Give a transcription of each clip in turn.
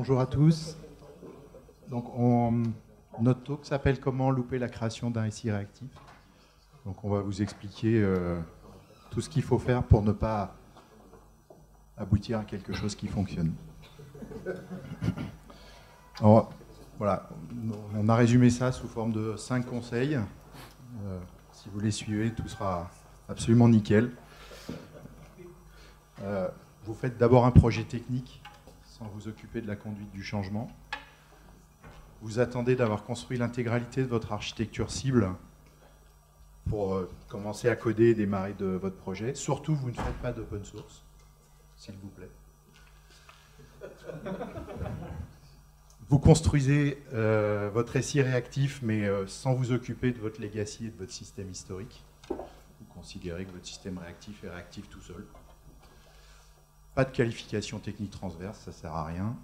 Bonjour à tous. Donc, notre talk s'appelle « Comment louper la création d'un SI réactif ». Donc, on va vous expliquer tout ce qu'il faut faire pour ne pas aboutir à quelque chose qui fonctionne. Alors, voilà, on a résumé ça sous forme de 5 conseils. Si vous les suivez, tout sera absolument nickel. Vous faites d'abord un projet technique sans vous occuper de la conduite du changement. Vous attendez d'avoir construit l'intégralité de votre architecture cible pour commencer à coder et démarrer de votre projet. Surtout, vous ne faites pas d'open source, s'il vous plaît. Vous construisez votre SI réactif, mais sans vous occuper de votre legacy et de votre système historique. Vous considérez que votre système réactif est réactif tout seul. Pas de qualification technique transverse, ça ne sert à rien.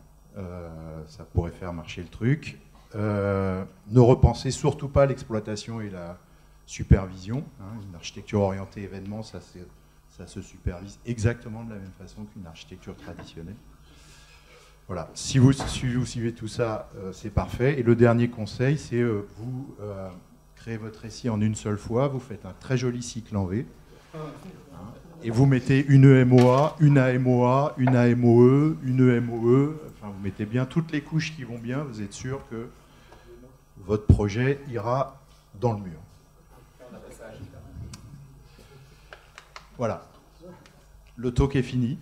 Ça pourrait faire marcher le truc. Ne repensez surtout pas l'exploitation et la supervision. Hein, une architecture orientée événement, ça se supervise exactement de la même façon qu'une architecture traditionnelle. Voilà. Si vous suivez tout ça, c'est parfait. Et le dernier conseil, c'est vous créez votre SI en une seule fois, vous faites un très joli cycle en V, hein, et vous mettez une EMOA, une AMOA, une AMOE, une EMOE, enfin vous mettez bien toutes les couches qui vont bien, vous êtes sûr que votre projet ira dans le mur. Voilà. Le talk est fini.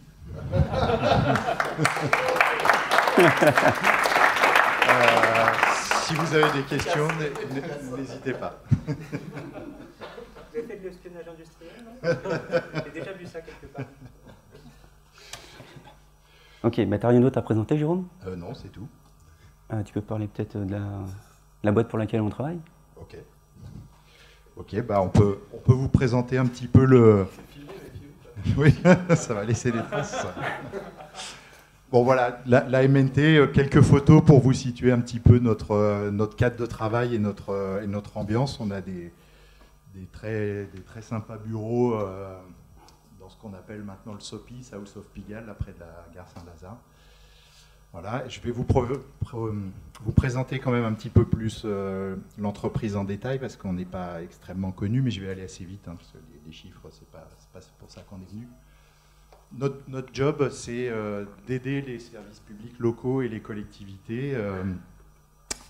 Si vous avez des questions, n'hésitez pas. Vous avez fait de l'espionnage industriel, non? J'ai déjà vu ça quelque part. Ok, bah t'as rien d'autre à présenter, Jérôme? Non, c'est tout. Tu peux parler peut-être de la boîte pour laquelle on travaille? Ok. Ok, bah on peut vous présenter un petit peu le... Oui, ça va laisser des traces. Ça. Bon voilà, la MNT, quelques photos pour vous situer un petit peu notre cadre de travail et notre ambiance. On a des très sympas bureaux dans ce qu'on appelle maintenant le SOPI, House of Pigalle, là près de la gare Saint-Lazare. Voilà, je vais vous présenter quand même un petit peu plus l'entreprise en détail parce qu'on n'est pas extrêmement connu, mais je vais aller assez vite hein, parce que les chiffres, ce n'est pas pour ça qu'on est venu. Notre job, c'est d'aider les services publics locaux et les collectivités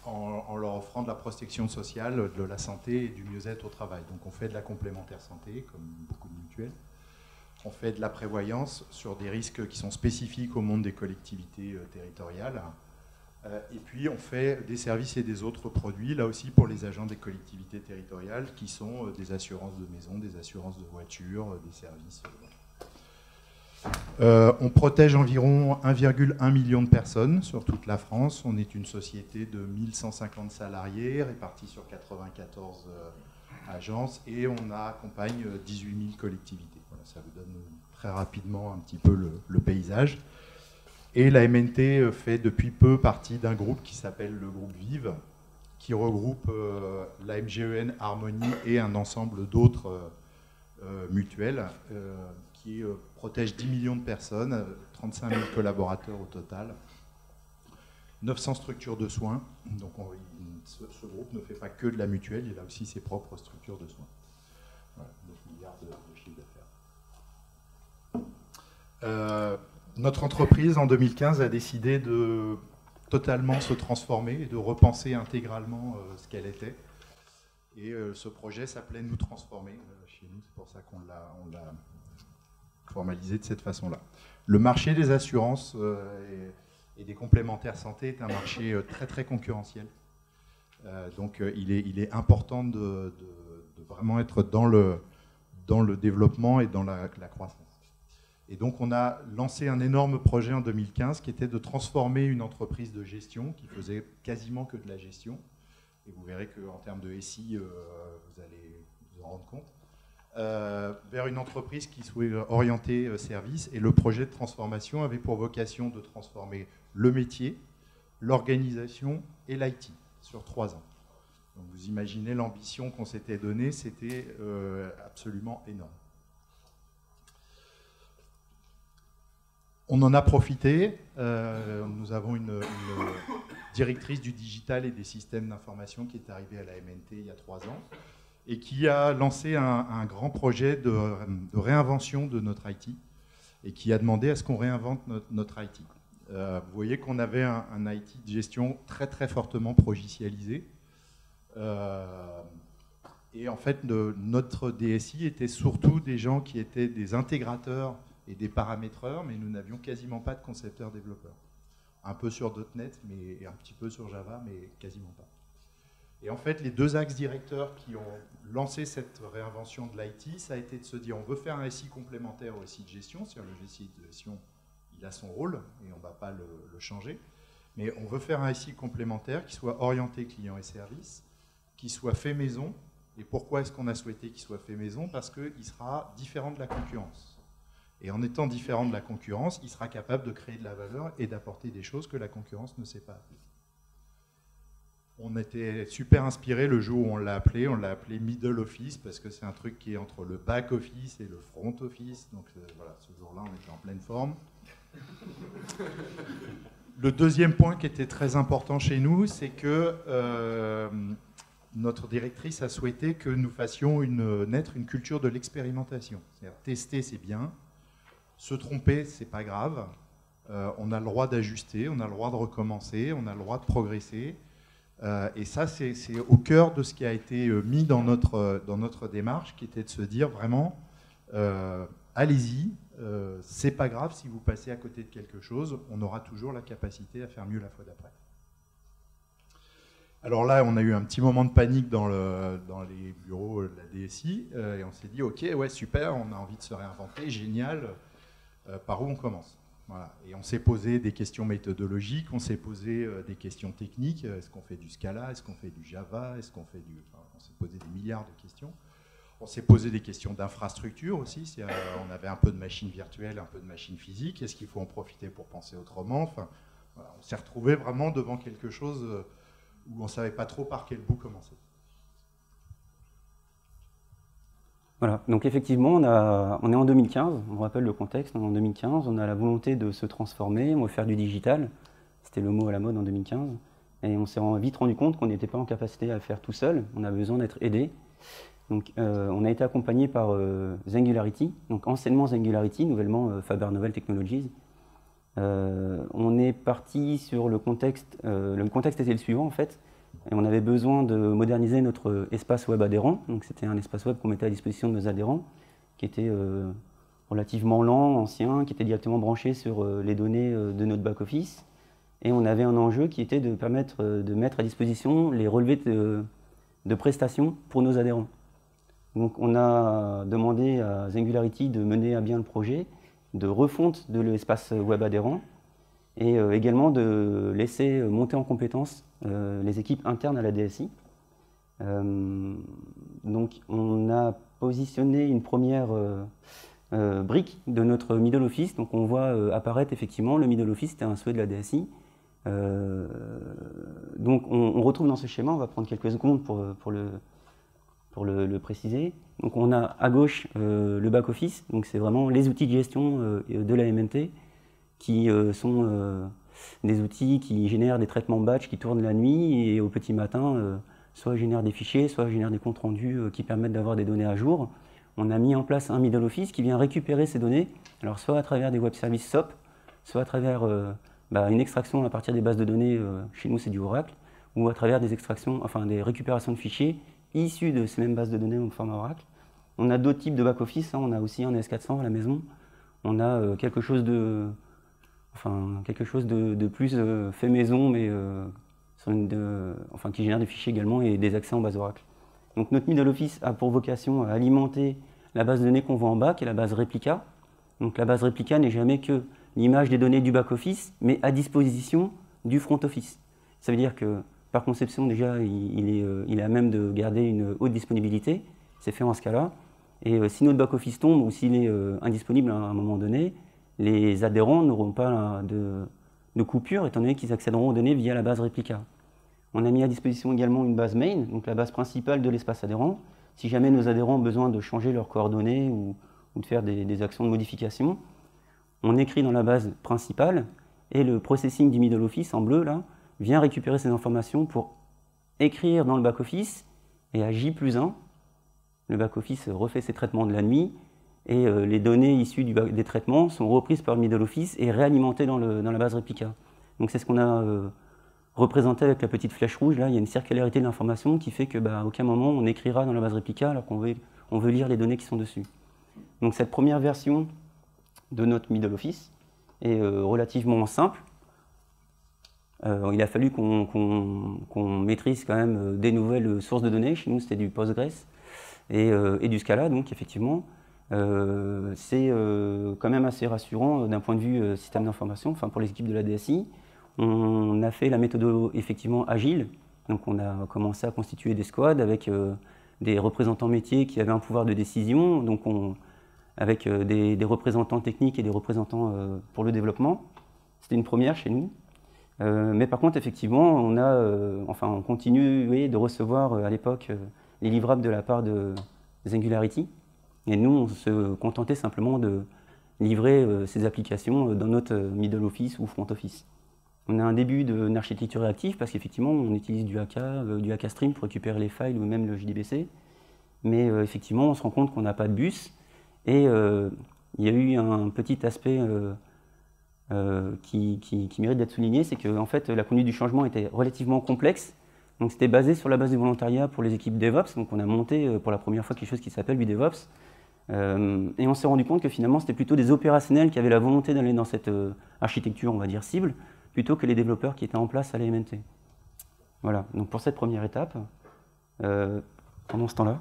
en leur offrant de la protection sociale, de la santé et du mieux-être au travail. Donc on fait de la complémentaire santé, comme beaucoup de mutuelles. On fait de la prévoyance sur des risques qui sont spécifiques au monde des collectivités territoriales. Et puis on fait des services et des autres produits, là aussi pour les agents des collectivités territoriales, qui sont des assurances de maison, des assurances de voiture, des services... on protège environ 1,1 million de personnes sur toute la France. On est une société de 1150 salariés répartis sur 94 agences et on accompagne 18 000 collectivités. Voilà, ça vous donne très rapidement un petit peu le paysage. Et la MNT fait depuis peu partie d'un groupe qui s'appelle le groupe Vive, qui regroupe la MGEN Harmonie et un ensemble d'autres mutuelles qui protège 10 millions de personnes, 35 000 collaborateurs au total, 900 structures de soins. Donc ce groupe ne fait pas que de la mutuelle, il a aussi ses propres structures de soins. Voilà, 9 milliards de chiffre d'affaires. Notre entreprise, en 2015, a décidé de totalement se transformer et de repenser intégralement ce qu'elle était. Et ce projet s'appelait Nous Transformer. Chez nous, c'est pour ça qu'on l'a formalisé de cette façon-là. Le marché des assurances et des complémentaires santé est un marché très très concurrentiel. Donc il est important de vraiment être dans le développement et dans la croissance. Et donc on a lancé un énorme projet en 2015 qui était de transformer une entreprise de gestion qui faisait quasiment que de la gestion. Et vous verrez qu'en termes de SI, vous allez vous en rendre compte. Vers une entreprise qui soit orientée service. Et le projet de transformation avait pour vocation de transformer le métier, l'organisation et l'IT sur 3 ans. Donc vous imaginez l'ambition qu'on s'était donnée, c'était absolument énorme. On en a profité. Nous avons une directrice du digital et des systèmes d'information qui est arrivée à la MNT il y a 3 ans et qui a lancé un grand projet de réinvention de notre IT et qui a demandé à ce qu'on réinvente notre IT. Vous voyez qu'on avait un IT de gestion très fortement progicialisé. Et en fait, notre DSI était surtout des gens qui étaient des intégrateurs et des paramétreurs, mais nous n'avions quasiment pas de concepteurs développeurs. Un peu sur .NET, et un petit peu sur Java, mais quasiment pas. Et en fait, les deux axes directeurs qui ont lancé cette réinvention de l'IT, ça a été de se dire, on veut faire un SI complémentaire au SI de gestion, c'est-à-dire le SI de gestion, il a son rôle, et on ne va pas le changer, mais on veut faire un SI complémentaire qui soit orienté client et service, qui soit fait maison. Et pourquoi est-ce qu'on a souhaité qu'il soit fait maison? Parce qu'il sera différent de la concurrence. Et en étant différent de la concurrence, il sera capable de créer de la valeur et d'apporter des choses que la concurrence ne sait pas appeler. On était super inspiré le jour où on l'a appelé middle office, parce que c'est un truc qui est entre le back office et le front office. Donc voilà, ce jour-là, on était en pleine forme. Le deuxième point qui était très important chez nous, c'est que notre directrice a souhaité que nous fassions naître une culture de l'expérimentation. C'est-à-dire tester, c'est bien. Se tromper, c'est pas grave. On a le droit d'ajuster, on a le droit de recommencer, on a le droit de progresser. Et ça, c'est au cœur de ce qui a été mis dans notre démarche, qui était de se dire vraiment, allez-y, c'est pas grave si vous passez à côté de quelque chose, on aura toujours la capacité à faire mieux la fois d'après. Alors là, on a eu un petit moment de panique dans les bureaux de la DSI, et on s'est dit, ok, ouais, super, on a envie de se réinventer, génial, par où on commence? Voilà. Et on s'est posé des questions méthodologiques, on s'est posé des questions techniques, est-ce qu'on fait du Scala, est-ce qu'on fait du Java, est-ce qu'on fait du... Enfin, on s'est posé des milliards de questions. On s'est posé des questions d'infrastructure aussi, on avait un peu de machine virtuelle, un peu de machine physique, est-ce qu'il faut en profiter pour penser autrement? Enfin, voilà, on s'est retrouvé vraiment devant quelque chose... où on ne savait pas trop par quel bout commencer. Voilà, donc effectivement, on est en 2015, on rappelle le contexte, on est en 2015, on a la volonté de se transformer, on veut faire du digital, c'était le mot à la mode en 2015, et on s'est vite rendu compte qu'on n'était pas en capacité à faire tout seul, on a besoin d'être aidé. Donc on a été accompagné par Singularity, donc anciennement Singularity, nouvellement Faber Novel Technologies. On est parti sur le contexte, était le suivant en fait, et on avait besoin de moderniser notre espace web adhérent, donc c'était un espace web qu'on mettait à disposition de nos adhérents, qui était relativement lent, ancien, qui était directement branché sur les données de notre back-office, et on avait un enjeu qui était de permettre de mettre à disposition les relevés de prestations pour nos adhérents. Donc on a demandé à Singularity de mener à bien le projet, de refonte de l'espace web adhérent et également de laisser monter en compétence les équipes internes à la DSI. Donc on a positionné une première brique de notre middle office. Donc on voit apparaître effectivement le middle office, c'était un souhait de la DSI. Donc on retrouve dans ce schéma, on va prendre quelques secondes pour le préciser. Donc on a à gauche le back-office, donc c'est vraiment les outils de gestion de la MNT qui sont des outils qui génèrent des traitements batch qui tournent la nuit et au petit matin, soit génèrent des fichiers, soit génèrent des comptes rendus qui permettent d'avoir des données à jour. On a mis en place un middle office qui vient récupérer ces données, alors soit à travers des web services SOAP, soit à travers une extraction à partir des bases de données, chez nous c'est du Oracle, ou à travers des extractions, enfin des récupérations de fichiers issus de ces mêmes bases de données en format Oracle. On a d'autres types de back-office, hein. On a aussi un S400 à la maison, on a quelque chose de plus fait maison, mais qui génère des fichiers également et des accès en base Oracle. Donc notre middle office a pour vocation à alimenter la base de données qu'on voit en bas, qui est la base réplica. Donc la base réplica n'est jamais que l'image des données du back-office, mais à disposition du front-office. Ça veut dire que par conception, déjà, il est à même de garder une haute disponibilité. C'est fait en Scala. Et si notre back-office tombe ou s'il est indisponible à un moment donné, les adhérents n'auront pas de coupure, étant donné qu'ils accéderont aux données via la base réplica. On a mis à disposition également une base main, donc la base principale de l'espace adhérent. Si jamais nos adhérents ont besoin de changer leurs coordonnées ou de faire des actions de modification, on écrit dans la base principale et le processing du middle office en bleu là vient récupérer ces informations pour écrire dans le back office et à J+1, le back office refait ses traitements de la nuit et les données issues des traitements sont reprises par le middle office et réalimentées dans la base réplica. Donc c'est ce qu'on a représenté avec la petite flèche rouge. Là, il y a une circularité de l'information qui fait que, bah, à aucun moment on écrira dans la base réplica alors qu'on veut lire les données qui sont dessus. Donc cette première version de notre middle office est relativement simple. Il a fallu qu'on maîtrise quand même des nouvelles sources de données. Chez nous, c'était du Postgres et du Scala, donc effectivement. C'est quand même assez rassurant d'un point de vue système d'information, enfin pour les équipes de la DSI. On a fait la méthode effectivement agile, donc on a commencé à constituer des squads avec des représentants métiers qui avaient un pouvoir de décision, donc avec des représentants techniques et des représentants pour le développement. C'était une première chez nous. Mais par contre, effectivement, on continue de recevoir à l'époque les livrables de la part de Singularity. Et nous, on se contentait simplement de livrer ces applications dans notre middle office ou front office. On a un début d'une architecture réactive parce qu'effectivement, on utilise du AK Stream pour récupérer les files ou même le JDBC. Mais effectivement, on se rend compte qu'on n'a pas de bus. Et il y a eu un petit aspect qui mérite d'être souligné, c'est que en fait, la conduite du changement était relativement complexe. Donc c'était basé sur la base du volontariat pour les équipes DevOps. Donc on a monté pour la première fois quelque chose qui s'appelle du DevOps. Et on s'est rendu compte que finalement, c'était plutôt des opérationnels qui avaient la volonté d'aller dans cette architecture, on va dire, cible, plutôt que les développeurs qui étaient en place à la MNT. Voilà, donc pour cette première étape, pendant ce temps-là...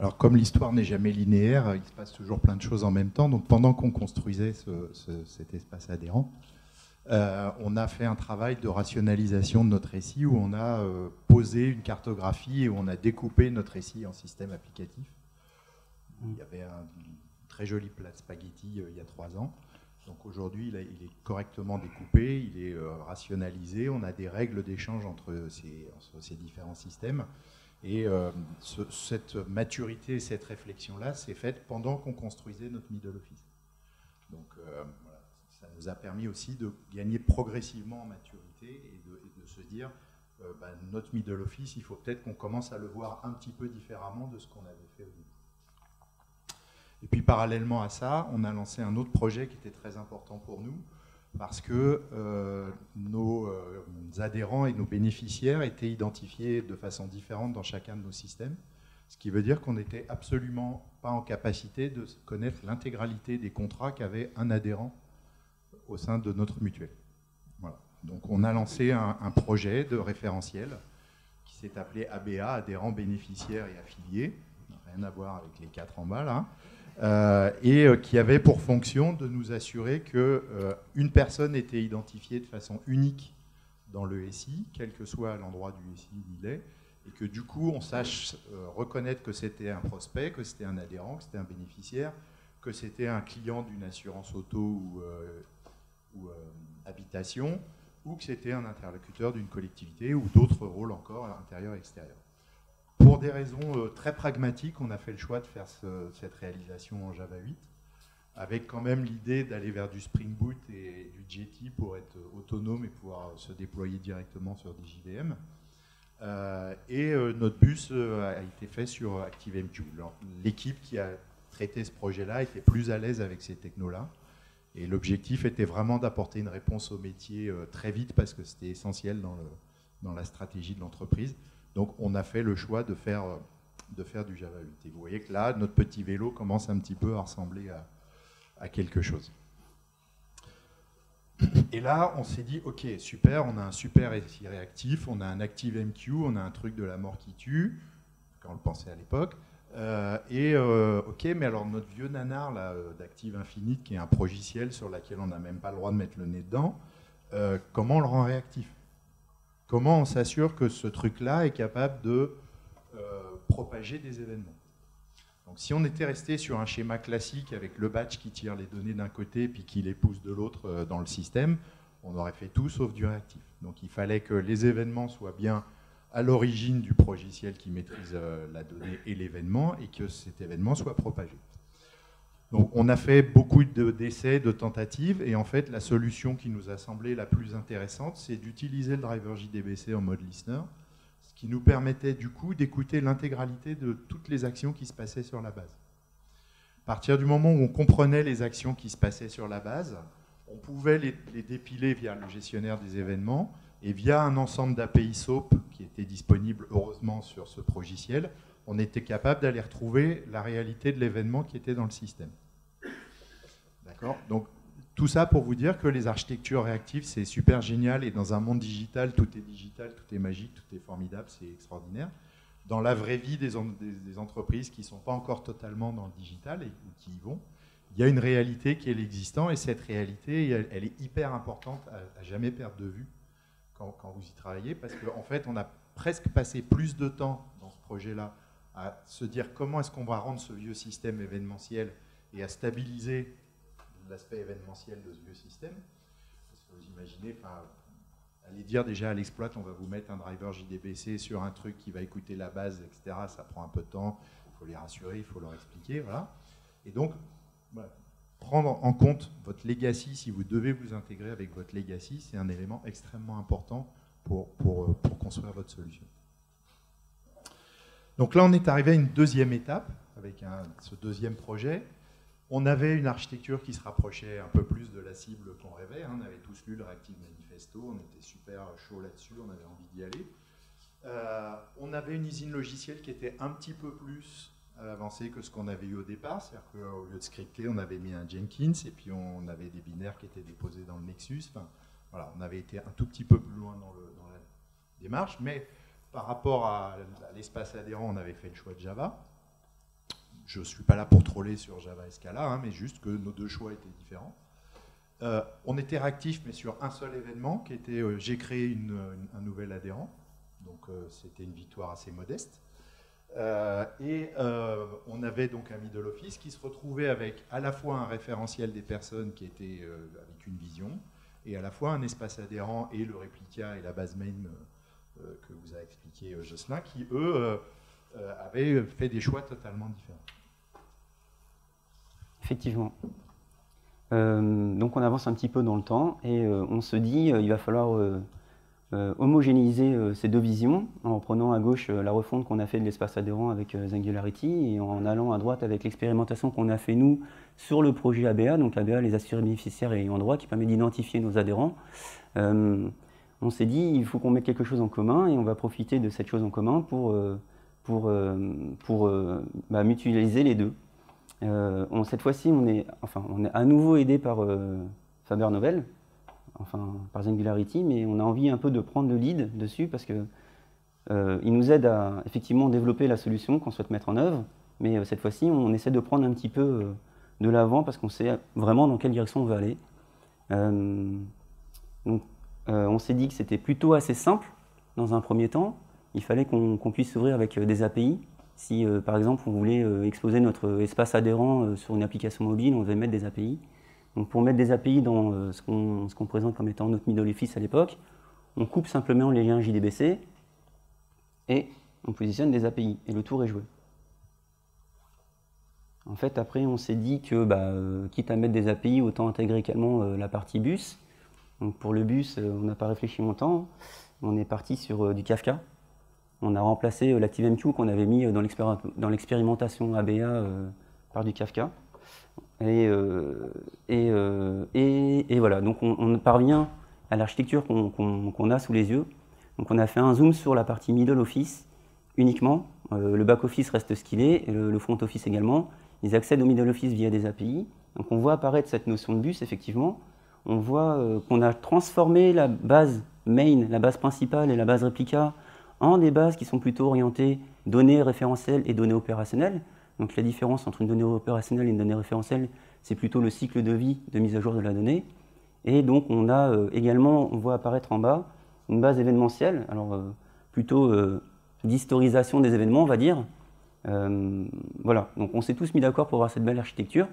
Alors comme l'histoire n'est jamais linéaire, il se passe toujours plein de choses en même temps. Donc pendant qu'on construisait cet espace adhérent, on a fait un travail de rationalisation de notre SI où on a posé une cartographie et où on a découpé notre SI en système applicatif. Il y avait un très joli plat de spaghettis il y a 3 ans. Donc aujourd'hui, il est correctement découpé, il est rationalisé, on a des règles d'échange entre ces différents systèmes. Et cette maturité, cette réflexion-là, s'est faite pendant qu'on construisait notre middle office. Donc voilà, ça nous a permis aussi de gagner progressivement en maturité et de se dire, notre middle office, il faut peut-être qu'on commence à le voir un petit peu différemment de ce qu'on avait fait au début. Et puis parallèlement à ça, on a lancé un autre projet qui était très important pour nous parce que nos adhérents et nos bénéficiaires étaient identifiés de façon différente dans chacun de nos systèmes, ce qui veut dire qu'on n'était absolument pas en capacité de connaître l'intégralité des contrats qu'avait un adhérent au sein de notre mutuelle. Voilà. Donc on a lancé un projet de référentiel qui s'est appelé ABA, adhérents, bénéficiaires et affiliés, rien à voir avec les 4 en bas là. Et qui avait pour fonction de nous assurer qu'une personne était identifiée de façon unique dans le SI, quel que soit l'endroit du SI où il est, et que du coup on sache reconnaître que c'était un prospect, que c'était un adhérent, que c'était un bénéficiaire, que c'était un client d'une assurance auto ou habitation, ou que c'était un interlocuteur d'une collectivité ou d'autres rôles encore à l'intérieur et extérieur. Pour des raisons très pragmatiques, on a fait le choix de faire cette réalisation en Java 8, avec quand même l'idée d'aller vers du Spring Boot et du Jetty pour être autonome et pouvoir se déployer directement sur des JVM. Notre bus a été fait sur ActiveMQ. L'équipe qui a traité ce projet-là était plus à l'aise avec ces technos-là. Et l'objectif était vraiment d'apporter une réponse au métier très vite parce que c'était essentiel dans la stratégie de l'entreprise. Donc on a fait le choix de faire du Java 8. Et vous voyez que là, notre petit vélo commence un petit peu à ressembler à quelque chose. Et là, on s'est dit, ok, super, on a un super SI réactif, on a un ActiveMQ, on a un truc de la mort qui tue, quand on le pensait à l'époque. Ok, mais alors notre vieux nanar d'Active Infinite, qui est un progiciel sur lequel on n'a même pas le droit de mettre le nez dedans, comment on le rend réactif ? Comment on s'assure que ce truc-là est capable de propager des événements? Donc, si on était resté sur un schéma classique avec le batch qui tire les données d'un côté puis qui les pousse de l'autre dans le système, on aurait fait tout sauf du réactif. Donc il fallait que les événements soient bien à l'origine du progiciel qui maîtrise la donnée et l'événement et que cet événement soit propagé. Donc on a fait beaucoup d'essais, de tentatives, et en fait la solution qui nous a semblé la plus intéressante, c'est d'utiliser le driver JDBC en mode listener, ce qui nous permettait du coup d'écouter l'intégralité de toutes les actions qui se passaient sur la base. À partir du moment où on comprenait les actions qui se passaient sur la base, on pouvait les dépiler via le gestionnaire des événements et via un ensemble d'API SOAP qui était disponible heureusement sur ce progiciel, on était capable d'aller retrouver la réalité de l'événement qui était dans le système. D'accord ? Donc tout ça pour vous dire que les architectures réactives, c'est super génial, et dans un monde digital, tout est magique, tout est formidable, c'est extraordinaire. Dans la vraie vie des entreprises qui ne sont pas encore totalement dans le digital et qui y vont, il y a une réalité qui est l'existant, et cette réalité, elle est hyper importante à jamais perdre de vue quand vous y travaillez, parce qu'en fait, on a presque passé plus de temps dans ce projet-là à se dire comment est-ce qu'on va rendre ce vieux système événementiel et à stabiliser l'aspect événementiel de ce vieux système. Parce que vous imaginez, enfin, allez dire déjà à l'exploit, on va vous mettre un driver JDBC sur un truc qui va écouter la base, etc. Ça prend un peu de temps, il faut les rassurer, il faut leur expliquer, voilà. Et donc, voilà. Prendre en compte votre legacy, si vous devez vous intégrer avec votre legacy, c'est un élément extrêmement important pour construire votre solution. Donc là, on est arrivé à une deuxième étape avec ce deuxième projet. On avait une architecture qui se rapprochait un peu plus de la cible qu'on rêvait. Hein. On avait tous lu le Reactive Manifesto, on était super chaud là-dessus, on avait envie d'y aller. On avait une usine logicielle qui était un petit peu plus avancé que ce qu'on avait eu au départ, c'est-à-dire qu'au lieu de scripter, on avait mis un Jenkins, et puis on avait des binaires qui étaient déposés dans le Nexus, enfin, voilà, on avait été un tout petit peu plus loin dans la démarche, mais par rapport à l'espace adhérent, on avait fait le choix de Java. Je ne suis pas là pour troller sur Java et Scala, hein, mais juste que nos deux choix étaient différents. On était réactif, mais sur un seul événement, qui était j'ai créé un nouvel adhérent, donc c'était une victoire assez modeste. On avait donc un middle office qui se retrouvait avec à la fois un référentiel des personnes qui étaient avec une vision, et à la fois un espace adhérent et le réplica et la base main que vous a expliqué Jocelyn, qui eux avaient fait des choix totalement différents. Effectivement. Donc on avance un petit peu dans le temps et on se dit il va falloir homogénéiser ces deux visions en prenant à gauche la refonte qu'on a fait de l'espace adhérent avec Singularity et en allant à droite avec l'expérimentation qu'on a fait nous sur le projet ABA, donc ABA les assurés bénéficiaires et ayants droit qui permet d'identifier nos adhérents. On s'est dit il faut qu'on mette quelque chose en commun et on va profiter de cette chose en commun pour mutualiser les deux. Cette fois-ci on est à nouveau aidé par Faber Novel, enfin par Singularity, mais on a envie un peu de prendre le lead dessus parce que il nous aide à effectivement développer la solution qu'on souhaite mettre en œuvre, mais cette fois-ci on essaie de prendre un petit peu de l'avant parce qu'on sait vraiment dans quelle direction on veut aller. On s'est dit que c'était plutôt assez simple dans un premier temps, il fallait qu'on puisse s'ouvrir avec des API. Si par exemple on voulait exposer notre espace adhérent sur une application mobile, on devait mettre des API. Donc pour mettre des API dans ce qu'on présente comme étant notre middle office à l'époque, on coupe simplement les liens JDBC et on positionne des API et le tour est joué. En fait, après, on s'est dit que quitte à mettre des API, autant intégrer également la partie bus. Donc pour le bus, on n'a pas réfléchi longtemps, on est parti sur du Kafka. On a remplacé l'ActiveMQ qu'on avait mis dans l'expérimentation ABA par du Kafka. Et voilà, donc on parvient à l'architecture qu'on a sous les yeux. Donc on a fait un zoom sur la partie middle office uniquement. Le back office reste ce qu'il est, et le front office également. Ils accèdent au middle office via des API. Donc on voit apparaître cette notion de bus, effectivement. On voit qu'on a transformé la base main, la base principale et la base réplica en des bases qui sont plutôt orientées données référentielles et données opérationnelles. Donc la différence entre une donnée opérationnelle et une donnée référentielle, c'est plutôt le cycle de vie de mise à jour de la donnée. Et donc on a également, on voit apparaître en bas, une base événementielle, alors plutôt d'historisation des événements, on va dire. Voilà, donc on s'est tous mis d'accord pour avoir cette belle architecture.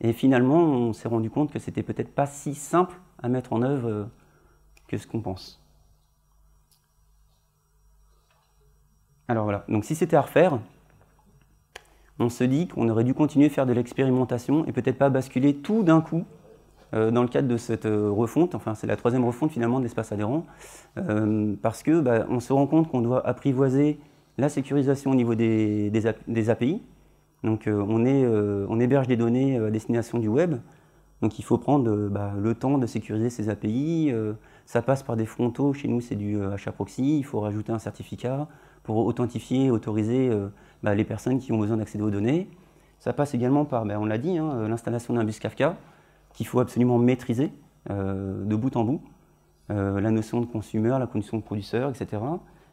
Et finalement, on s'est rendu compte que c'était peut-être pas si simple à mettre en œuvre que ce qu'on pense. Alors voilà, donc si c'était à refaire, on se dit qu'on aurait dû continuer à faire de l'expérimentation et peut-être pas basculer tout d'un coup dans le cadre de cette refonte, enfin c'est la troisième refonte finalement de l'espace adhérent, parce que on se rend compte qu'on doit apprivoiser la sécurisation au niveau des API. Donc on héberge des données à destination du web, donc il faut prendre le temps de sécuriser ces API, ça passe par des frontaux, chez nous c'est du HAProxy, il faut rajouter un certificat pour authentifier, autoriser les personnes qui ont besoin d'accéder aux données. Ça passe également par, on l'a dit, hein, l'installation d'un bus Kafka, qu'il faut absolument maîtriser de bout en bout, la notion de consumer, la notion de producteur, etc.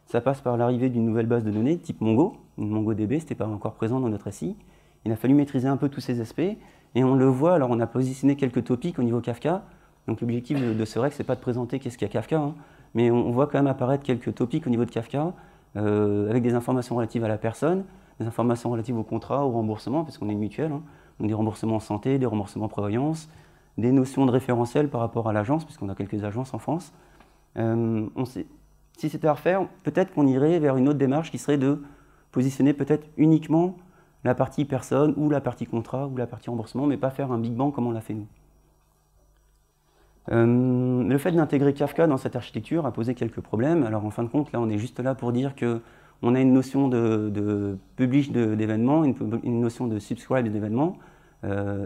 Ça passe par l'arrivée d'une nouvelle base de données type Mongo, une MongoDb, ce n'était pas encore présent dans notre SI. Il a fallu maîtriser un peu tous ces aspects, et on le voit, alors on a positionné quelques topics au niveau Kafka, donc l'objectif de ce REC, ce n'est pas de présenter qu'est-ce qu'il y a Kafka, hein, mais on voit quand même apparaître quelques topics au niveau de Kafka, avec des informations relatives à la personne, des informations relatives au contrat, au remboursement, parce qu'on est une mutuelle, hein, donc des remboursements santé, des remboursements prévoyance, des notions de référentiel par rapport à l'agence, puisqu'on a quelques agences en France. Si c'était à refaire, peut-être qu'on irait vers une autre démarche qui serait de positionner peut-être uniquement la partie personne ou la partie contrat ou la partie remboursement, mais pas faire un big bang comme on l'a fait nous. Le fait d'intégrer Kafka dans cette architecture a posé quelques problèmes. Alors en fin de compte, là on est juste là pour dire qu'on a une notion de publish d'événements, une notion de subscribe d'événements.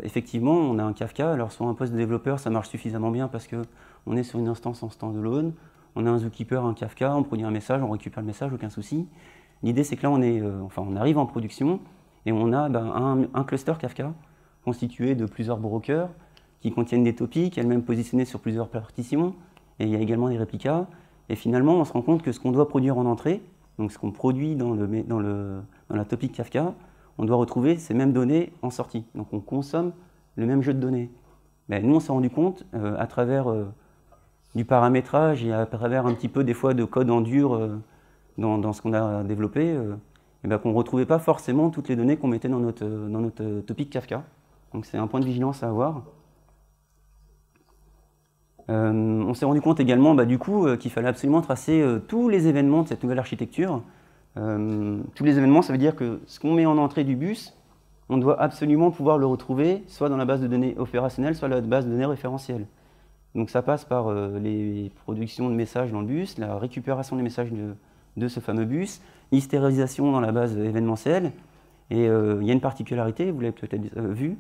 Effectivement, on a un Kafka, alors sur un poste de développeur, ça marche suffisamment bien parce qu'on est sur une instance en standalone, on a un zookeeper, un Kafka, on produit un message, on récupère le message, aucun souci. L'idée c'est que là, on arrive en production et on a un cluster Kafka constitué de plusieurs brokers qui contiennent des topics, elles-mêmes positionnées sur plusieurs partitions, et il y a également des réplicas. Et finalement, on se rend compte que ce qu'on doit produire en entrée, donc ce qu'on produit dans la topic Kafka, on doit retrouver ces mêmes données en sortie. Donc on consomme le même jeu de données. Mais nous, on s'est rendu compte, à travers du paramétrage et à travers un petit peu des fois de code en dur dans ce qu'on a développé, qu'on ne retrouvait pas forcément toutes les données qu'on mettait dans notre topic Kafka. Donc c'est un point de vigilance à avoir. On s'est rendu compte également du coup qu'il fallait absolument tracer tous les événements de cette nouvelle architecture. Tous les événements, ça veut dire que ce qu'on met en entrée du bus, on doit absolument pouvoir le retrouver soit dans la base de données opérationnelle, soit la base de données référentielle. Donc ça passe par les productions de messages dans le bus, la récupération des messages de ce fameux bus, l'hystérisation dans la base événementielle. Et il y a une particularité, vous l'avez peut-être vu,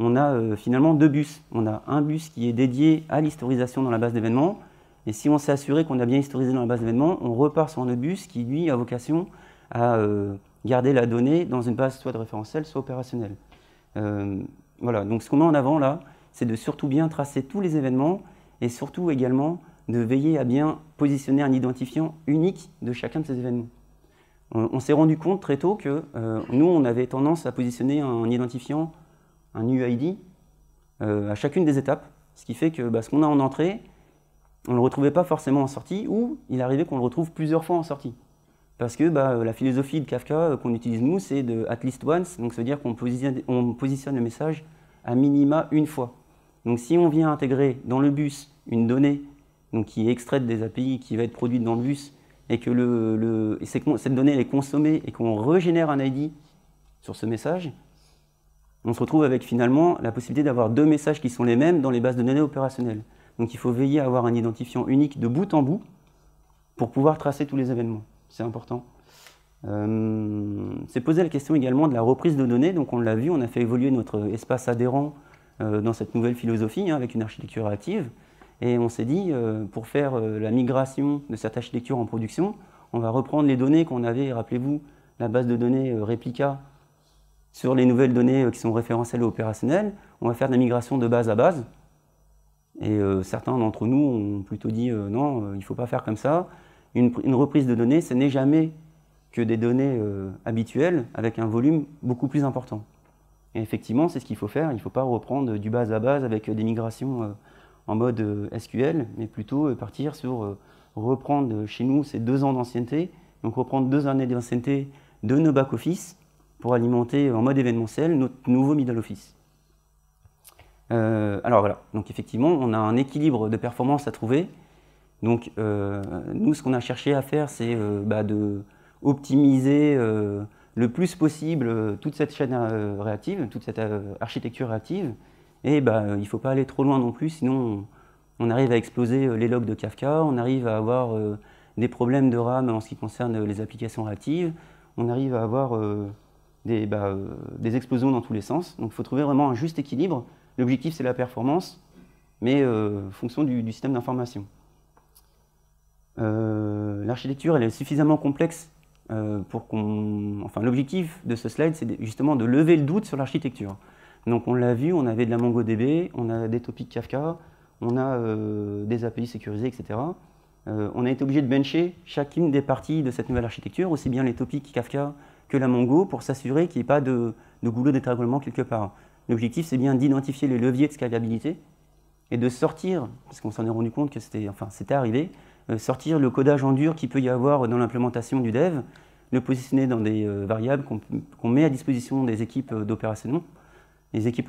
on a finalement deux bus. On a un bus qui est dédié à l'historisation dans la base d'événements. Et si on s'est assuré qu'on a bien historisé dans la base d'événements, on repart sur un autre bus qui, lui, a vocation à garder la donnée dans une base soit de référentiel, soit opérationnelle. Voilà, donc ce qu'on met en avant là, c'est de surtout bien tracer tous les événements et surtout également de veiller à bien positionner un identifiant unique de chacun de ces événements. On s'est rendu compte très tôt que nous, on avait tendance à positionner un identifiant, un UID, à chacune des étapes, ce qui fait que ce qu'on a en entrée, on ne le retrouvait pas forcément en sortie, ou il arrivait qu'on le retrouve plusieurs fois en sortie. Parce que la philosophie de Kafka qu'on utilise nous, c'est de at least once, donc ça veut dire qu'on positionne le message à minima une fois. Donc si on vient intégrer dans le bus une donnée donc qui est extraite des API, qui va être produite dans le bus, et que cette donnée elle est consommée et qu'on régénère un ID sur ce message, on se retrouve avec finalement la possibilité d'avoir deux messages qui sont les mêmes dans les bases de données opérationnelles. Donc il faut veiller à avoir un identifiant unique de bout en bout pour pouvoir tracer tous les événements. C'est important. C'est posé la question également de la reprise de données. Donc on l'a vu, on a fait évoluer notre espace adhérent dans cette nouvelle philosophie, hein, avec une architecture active. Et on s'est dit, pour faire la migration de cette architecture en production, on va reprendre les données qu'on avait, rappelez-vous, la base de données réplica sur les nouvelles données qui sont référentielles et opérationnelles. On va faire de la migration de base à base. Et certains d'entre nous ont plutôt dit non, il ne faut pas faire comme ça. Une reprise de données, ce n'est jamais que des données habituelles avec un volume beaucoup plus important. Et effectivement, c'est ce qu'il faut faire. Il ne faut pas reprendre du base à base avec des migrations en mode SQL, mais plutôt partir sur reprendre chez nous ces 2 ans d'ancienneté, donc reprendre 2 années d'ancienneté de nos back-office pour alimenter en mode événementiel notre nouveau middle-office. Alors voilà, donc effectivement, on a un équilibre de performance à trouver. Donc nous, ce qu'on a cherché à faire, c'est d'optimiser le plus possible toute cette chaîne réactive, toute cette architecture réactive. Et il ne faut pas aller trop loin non plus, sinon on arrive à exploser les logs de Kafka, on arrive à avoir des problèmes de RAM en ce qui concerne les applications réactives, on arrive à avoir des explosions dans tous les sens. Donc il faut trouver vraiment un juste équilibre. L'objectif, c'est la performance, mais fonction du système d'information. L'architecture, elle est suffisamment complexe pour qu'on... Enfin, l'objectif de ce slide, c'est justement de lever le doute sur l'architecture. Donc on l'a vu, on avait de la MongoDb, on a des topics Kafka, on a des API sécurisées, etc. On a été obligé de bencher chacune des parties de cette nouvelle architecture, aussi bien les topics Kafka que la Mongo, pour s'assurer qu'il n'y ait pas de goulot d'étranglement quelque part. L'objectif, c'est bien d'identifier les leviers de scalabilité et de sortir, parce qu'on s'en est rendu compte que c'était arrivé, sortir le codage en dur qu'il peut y avoir dans l'implémentation du dev, le positionner dans des variables qu'on met à disposition des équipes d'opérationnels, et qui,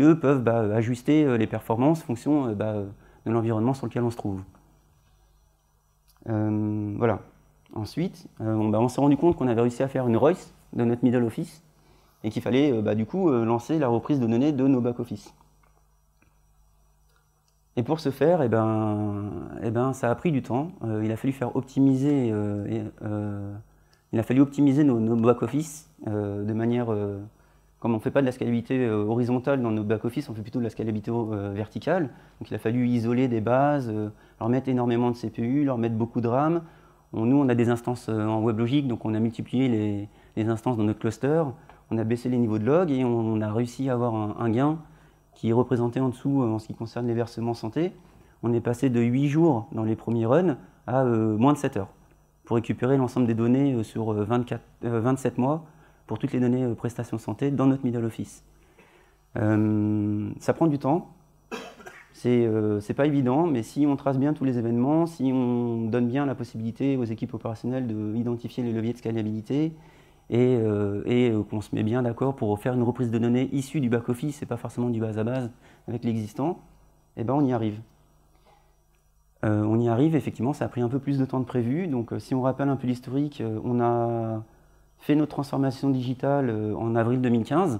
eux, peuvent ajuster les performances en fonction de l'environnement sur lequel on se trouve. Voilà. Ensuite, on s'est rendu compte qu'on avait réussi à faire une ROIS de notre middle office, et qu'il fallait du coup lancer la reprise de données de nos back-office. Et pour ce faire, ça a pris du temps. Il a fallu optimiser, nos back-office de manière... comme on ne fait pas de la scalabilité horizontale dans nos back-office, on fait plutôt de la scalabilité verticale. Donc il a fallu isoler des bases, leur mettre énormément de CPU, leur mettre beaucoup de RAM. Nous, on a des instances en WebLogic, donc on a multiplié les instances dans notre cluster. On a baissé les niveaux de log et on a réussi à avoir un gain qui est représenté en dessous en ce qui concerne les versements santé. On est passé de 8 jours dans les premiers runs à moins de 7 heures pour récupérer l'ensemble des données sur 27 mois pour toutes les données prestations santé dans notre middle office. Ça prend du temps, c'est pas évident, mais si on trace bien tous les événements, si on donne bien la possibilité aux équipes opérationnelles d'identifier les leviers de scalabilité, et qu'on se met bien d'accord pour faire une reprise de données issue du back-office et pas forcément du base à base avec l'existant, on y arrive. On y arrive, effectivement, ça a pris un peu plus de temps que prévu. Donc si on rappelle un peu l'historique, on a fait notre transformation digitale en avril 2015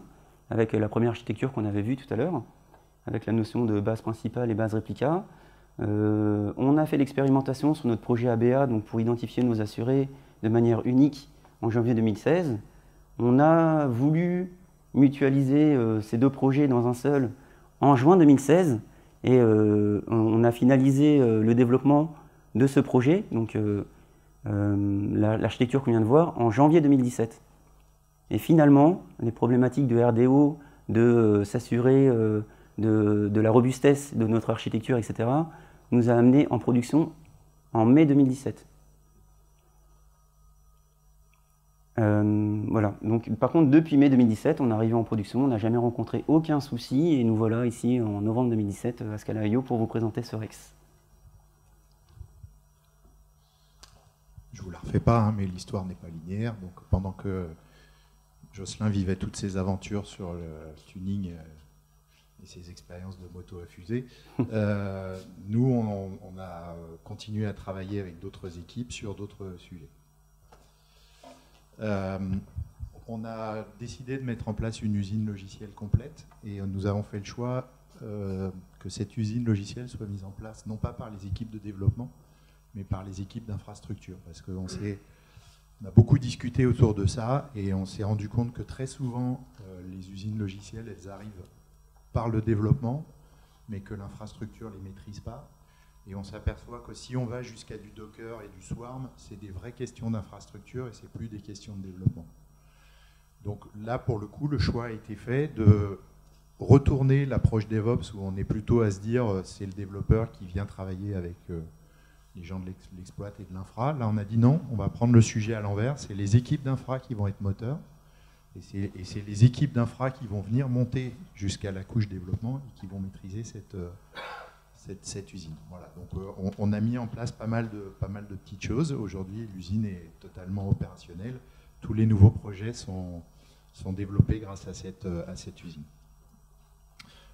avec la première architecture qu'on avait vue tout à l'heure, avec la notion de base principale et base réplica. On a fait l'expérimentation sur notre projet ABA donc pour identifier nos assurés de manière unique en janvier 2016. On a voulu mutualiser ces deux projets dans un seul en juin 2016 et on a finalisé le développement de ce projet, donc l'architecture qu'on vient de voir, en janvier 2017. Et finalement, les problématiques de RDO, de s'assurer de la robustesse de notre architecture, etc., nous a amené en production en mai 2017. Voilà. Donc, par contre, depuis mai 2017, on est arrivé en production, on n'a jamais rencontré aucun souci, et nous voilà ici en novembre 2017 à ScalaIO pour vous présenter ce Rex. Je ne vous la refais pas, hein, mais l'histoire n'est pas linéaire. Donc, pendant que Jocelyn vivait toutes ses aventures sur le tuning et ses expériences de moto à fusée, nous, on a continué à travailler avec d'autres équipes sur d'autres sujets. On a décidé de mettre en place une usine logicielle complète et nous avons fait le choix que cette usine logicielle soit mise en place non pas par les équipes de développement mais par les équipes d'infrastructure, parce qu'on a beaucoup discuté autour de ça et on s'est rendu compte que très souvent les usines logicielles elles arrivent par le développement mais que l'infrastructure ne les maîtrise pas et on s'aperçoit que si on va jusqu'à du Docker et du Swarm, c'est des vraies questions d'infrastructure et c'est plus des questions de développement. Donc là, pour le coup, le choix a été fait de retourner l'approche DevOps où on est plutôt à se dire c'est le développeur qui vient travailler avec les gens de l'exploit et de l'infra. Là, on a dit non, on va prendre le sujet à l'envers, c'est les équipes d'infra qui vont être moteurs et c'est les équipes d'infra qui vont venir monter jusqu'à la couche développement et qui vont maîtriser cette usine. Voilà, donc on a mis en place pas mal de petites choses. Aujourd'hui, l'usine est totalement opérationnelle. Tous les nouveaux projets sont développés grâce à cette usine.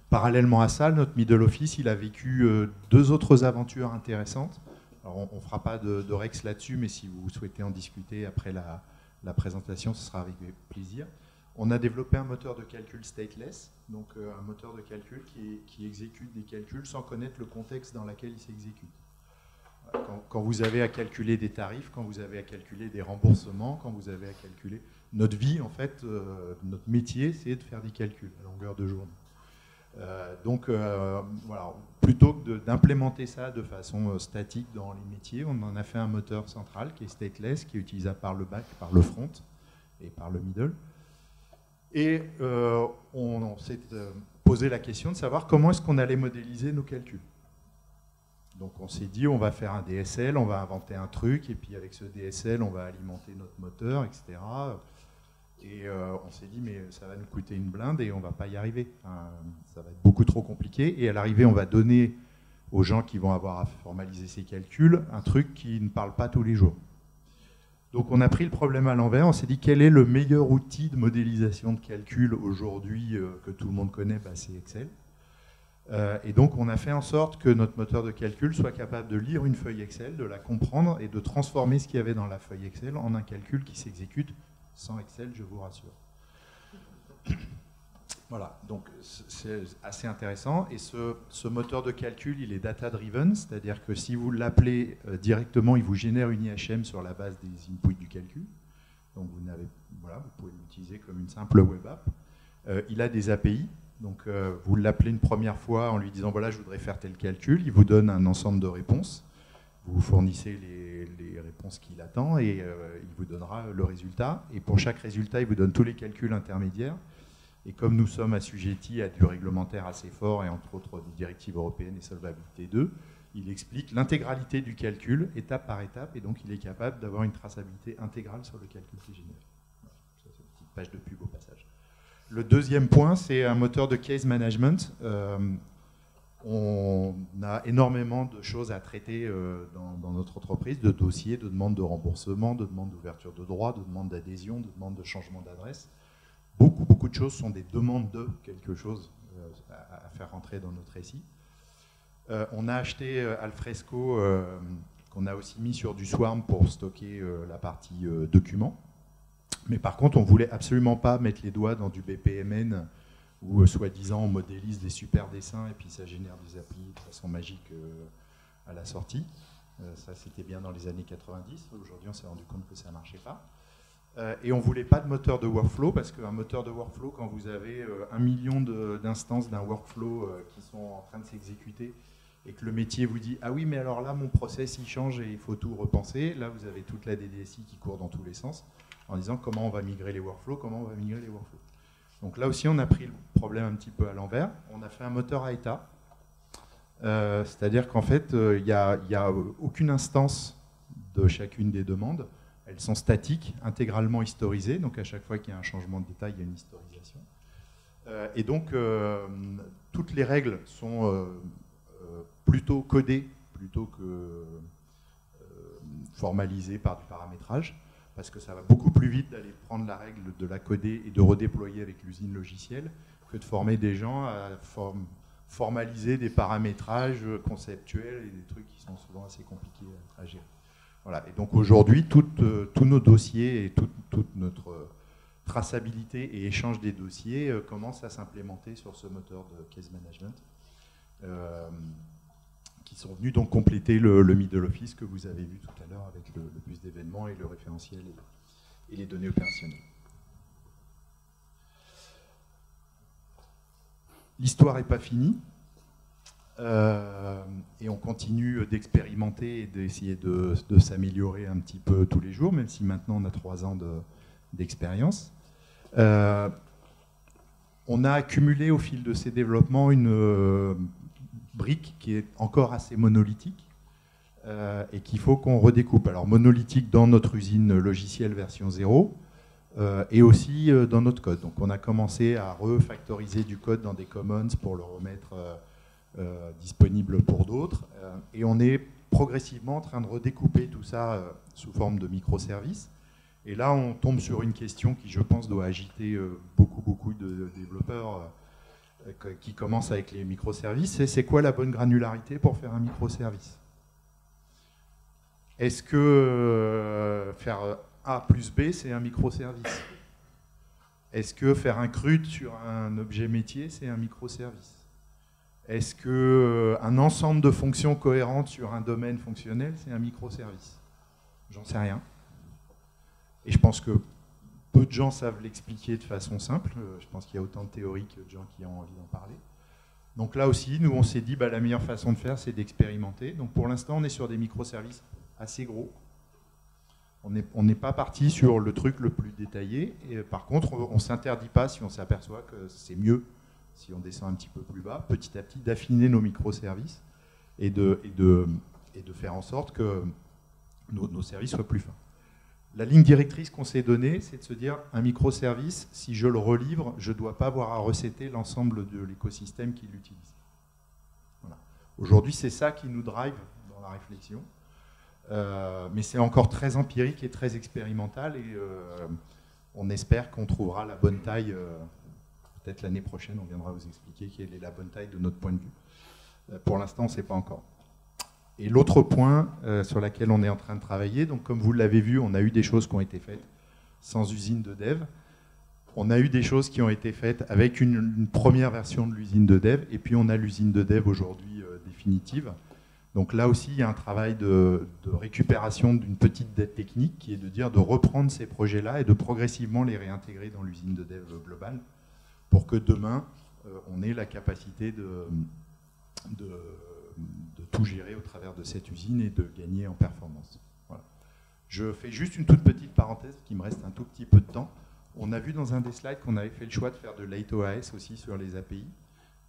Parallèlement à ça, notre middle office, il a vécu deux autres aventures intéressantes. Alors, on ne fera pas de Rex là-dessus, mais si vous souhaitez en discuter après la, la présentation, ce sera avec plaisir. On a développé un moteur de calcul stateless, donc un moteur de calcul qui exécute des calculs sans connaître le contexte dans lequel il s'exécute. Quand vous avez à calculer des tarifs, quand vous avez à calculer des remboursements, quand vous avez à calculer... Notre vie, en fait, notre métier, c'est de faire des calculs à longueur de journée. Voilà, plutôt que d'implémenter ça de façon statique dans les métiers, on en a fait un moteur central qui est stateless, qui est utilisable par le back, par le front et par le middle. Et on s'est posé la question de savoir comment est-ce qu'on allait modéliser nos calculs. Donc on s'est dit, on va faire un DSL, on va inventer un truc, et puis avec ce DSL, on va alimenter notre moteur, etc. Et on s'est dit, mais ça va nous coûter une blinde et on ne va pas y arriver. Enfin, ça va être beaucoup trop compliqué. Et à l'arrivée, on va donner aux gens qui vont avoir à formaliser ces calculs un truc qui ne parle pas tous les jours. Donc on a pris le problème à l'envers, on s'est dit quel est le meilleur outil de modélisation de calcul aujourd'hui que tout le monde connaît, bah c'est Excel. Et donc on a fait en sorte que notre moteur de calcul soit capable de lire une feuille Excel, de la comprendre et de transformer ce qu'il y avait dans la feuille Excel en un calcul qui s'exécute sans Excel, je vous rassure. Voilà, donc c'est assez intéressant. Et ce moteur de calcul, il est data-driven, c'est-à-dire que si vous l'appelez directement, il vous génère une IHM sur la base des inputs du calcul. Donc vous pouvez l'utiliser comme une simple web app. Il a des API, donc vous l'appelez une première fois en lui disant voilà, je voudrais faire tel calcul, il vous donne un ensemble de réponses. Vous fournissez les réponses qu'il attend et il vous donnera le résultat. Et pour chaque résultat, il vous donne tous les calculs intermédiaires. Et comme nous sommes assujettis à du réglementaire assez fort, et entre autres des directives européennes et solvabilité 2, il explique l'intégralité du calcul, étape par étape, et donc il est capable d'avoir une traçabilité intégrale sur le calcul qui génère. Ça, c'est une petite page de pub au passage. Le deuxième point, c'est un moteur de case management. On a énormément de choses à traiter dans notre entreprise, de dossiers, de demandes de remboursement, de demandes d'ouverture de droits, de demandes d'adhésion, de demandes de changement d'adresse. Beaucoup de choses sont des demandes de quelque chose à faire rentrer dans notre SI. On a acheté Alfresco, qu'on a aussi mis sur du Swarm pour stocker la partie documents. Mais par contre, on ne voulait absolument pas mettre les doigts dans du BPMN où, soi-disant, on modélise des super dessins et puis ça génère des applis de façon magique à la sortie. Ça, c'était bien dans les années 90. Aujourd'hui, on s'est rendu compte que ça ne marchait pas. Et on ne voulait pas de moteur de workflow, parce qu'un moteur de workflow, quand vous avez 1 million d'instances d'un workflow qui sont en train de s'exécuter, et que le métier vous dit « Ah oui, mais alors là, mon process, il change et il faut tout repenser », là, vous avez toute la DDSI qui court dans tous les sens, en disant « Comment on va migrer les workflows ? Comment on va migrer les workflows ?» Donc là aussi, on a pris le problème un petit peu à l'envers. On a fait un moteur à état, c'est-à-dire qu'en fait, il n'y a aucune instance de chacune des demandes. Elles sont statiques, intégralement historisées, donc à chaque fois qu'il y a un changement de détail, il y a une historisation. Et donc, toutes les règles sont plutôt codées, plutôt que formalisées par du paramétrage, parce que ça va beaucoup plus vite d'aller prendre la règle, de la coder et de redéployer avec l'usine logicielle, que de former des gens à formaliser des paramétrages conceptuels et des trucs qui sont souvent assez compliqués à gérer. Voilà. Et donc aujourd'hui, tous nos dossiers et toute notre traçabilité et échange des dossiers commencent à s'implémenter sur ce moteur de case management, qui sont venus donc compléter le middle office que vous avez vu tout à l'heure avec le bus d'événements et le référentiel et les données opérationnelles. L'histoire n'est pas finie. Et on continue d'expérimenter et d'essayer de s'améliorer un petit peu tous les jours, même si maintenant on a 3 ans d'expérience. On a accumulé au fil de ces développements une brique qui est encore assez monolithique et qu'il faut qu'on redécoupe. Alors monolithique dans notre usine logicielle version 0 et aussi dans notre code. Donc on a commencé à refactoriser du code dans des commons pour le remettre... disponible pour d'autres, et on est progressivement en train de redécouper tout ça sous forme de microservices. Et là, on tombe sur une question qui, je pense, doit agiter beaucoup de développeurs qui commencent avec les microservices, c'est quoi la bonne granularité pour faire un microservice? Est-ce que faire A plus B, c'est un microservice. Est-ce que faire un CRUD sur un objet métier, c'est un microservice? Est-ce qu'un ensemble de fonctions cohérentes sur un domaine fonctionnel, c'est un microservice? J'en sais rien. Et je pense que peu de gens savent l'expliquer de façon simple. Je pense qu'il y a autant de théories que de gens qui ont envie d'en parler. Donc là aussi, nous, on s'est dit, bah, la meilleure façon de faire, c'est d'expérimenter. Donc pour l'instant, on est sur des microservices assez gros. On n'est pas parti sur le truc le plus détaillé. Et par contre, on ne s'interdit pas, si on s'aperçoit que c'est mieux, si on descend un petit peu plus bas, petit à petit, d'affiner nos microservices et de faire en sorte que nos services soient plus fins. La ligne directrice qu'on s'est donnée, c'est de se dire, un microservice, si je le relivre, je ne dois pas avoir à recéter l'ensemble de l'écosystème qui l'utilise. Voilà. Aujourd'hui, c'est ça qui nous drive dans la réflexion. Mais c'est encore très empirique et très expérimental, et on espère qu'on trouvera la bonne taille, peut-être l'année prochaine, on viendra vous expliquer quelle est la bonne taille de notre point de vue. Pour l'instant, on ne sait pas encore. Et l'autre point sur lequel on est en train de travailler, donc comme vous l'avez vu, on a eu des choses qui ont été faites sans usine de dev, on a eu des choses qui ont été faites avec une première version de l'usine de dev, et puis on a l'usine de dev aujourd'hui définitive. Donc là aussi, il y a un travail de récupération d'une petite dette technique qui est de dire de reprendre ces projets-là et de progressivement les réintégrer dans l'usine de dev globale pour que demain, on ait la capacité de tout gérer au travers de cette usine et de gagner en performance. Voilà. Je fais juste une toute petite parenthèse, qui me reste un tout petit peu de temps. On a vu dans un des slides qu'on avait fait le choix de faire de l'AITOAS aussi sur les API.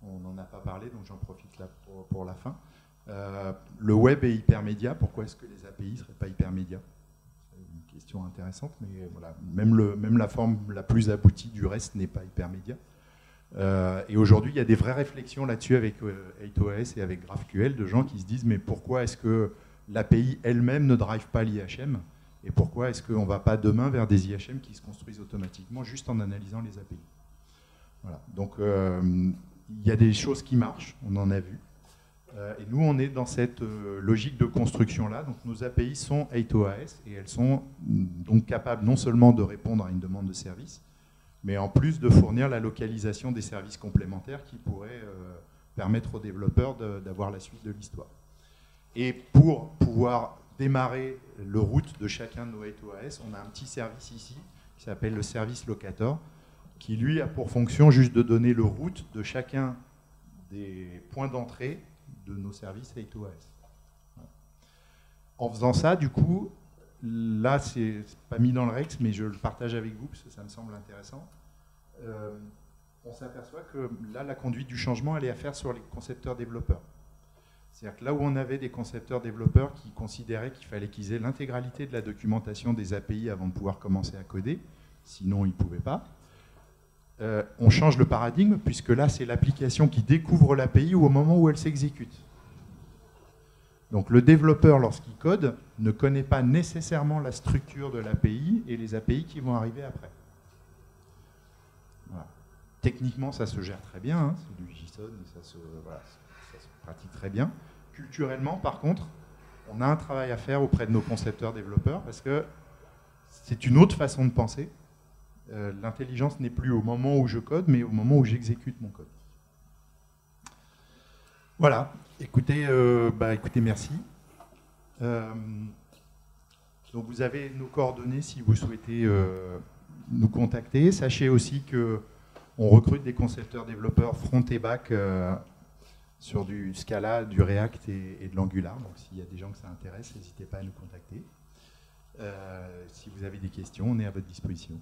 On n'en a pas parlé, donc j'en profite là pour la fin. Le web est hypermédia, pourquoi est-ce que les API ne seraient pas hypermédia? C'est une question intéressante, mais voilà, même la forme la plus aboutie du reste n'est pas hypermédia. Et aujourd'hui, il y a des vraies réflexions là-dessus avec 8OS et avec GraphQL, de gens qui se disent, mais pourquoi est-ce que l'API elle-même ne drive pas l'IHM? Et pourquoi est-ce qu'on ne va pas demain vers des IHM qui se construisent automatiquement juste en analysant les API? Voilà. Donc, il y a des choses qui marchent, on en a vu. Et nous, on est dans cette logique de construction-là. Donc, nos API sont 8OS et elles sont donc capables non seulement de répondre à une demande de service, mais en plus de fournir la localisation des services complémentaires qui pourraient permettre aux développeurs d'avoir la suite de l'histoire. Et pour pouvoir démarrer le route de chacun de nos 8OS, on a un petit service ici qui s'appelle le service locator, qui lui a pour fonction juste de donner le route de chacun des points d'entrée de nos services 8OS. Voilà. En faisant ça, du coup, là, c'est pas mis dans le Rex, mais je le partage avec vous parce que ça me semble intéressant. On s'aperçoit que là, la conduite du changement, elle est à faire sur les concepteurs-développeurs. C'est-à-dire que là où on avait des concepteurs-développeurs qui considéraient qu'il fallait qu'ils aient l'intégralité de la documentation des API avant de pouvoir commencer à coder, sinon ils ne pouvaient pas, on change le paradigme, puisque là, c'est l'application qui découvre l'API au moment où elle s'exécute. Donc le développeur, lorsqu'il code, ne connaît pas nécessairement la structure de l'API et les API qui vont arriver après. Voilà. Techniquement, ça se gère très bien, hein, c'est du JSON, voilà, ça se pratique très bien. Culturellement, par contre, on a un travail à faire auprès de nos concepteurs-développeurs, parce que c'est une autre façon de penser. L'intelligence n'est plus au moment où je code, mais au moment où j'exécute mon code. Voilà. Écoutez, merci. Donc vous avez nos coordonnées si vous souhaitez nous contacter. Sachez aussi qu'on recrute des concepteurs-développeurs front et back sur du Scala, du React et de l'Angular. Donc s'il y a des gens que ça intéresse, n'hésitez pas à nous contacter. Si vous avez des questions, on est à votre disposition.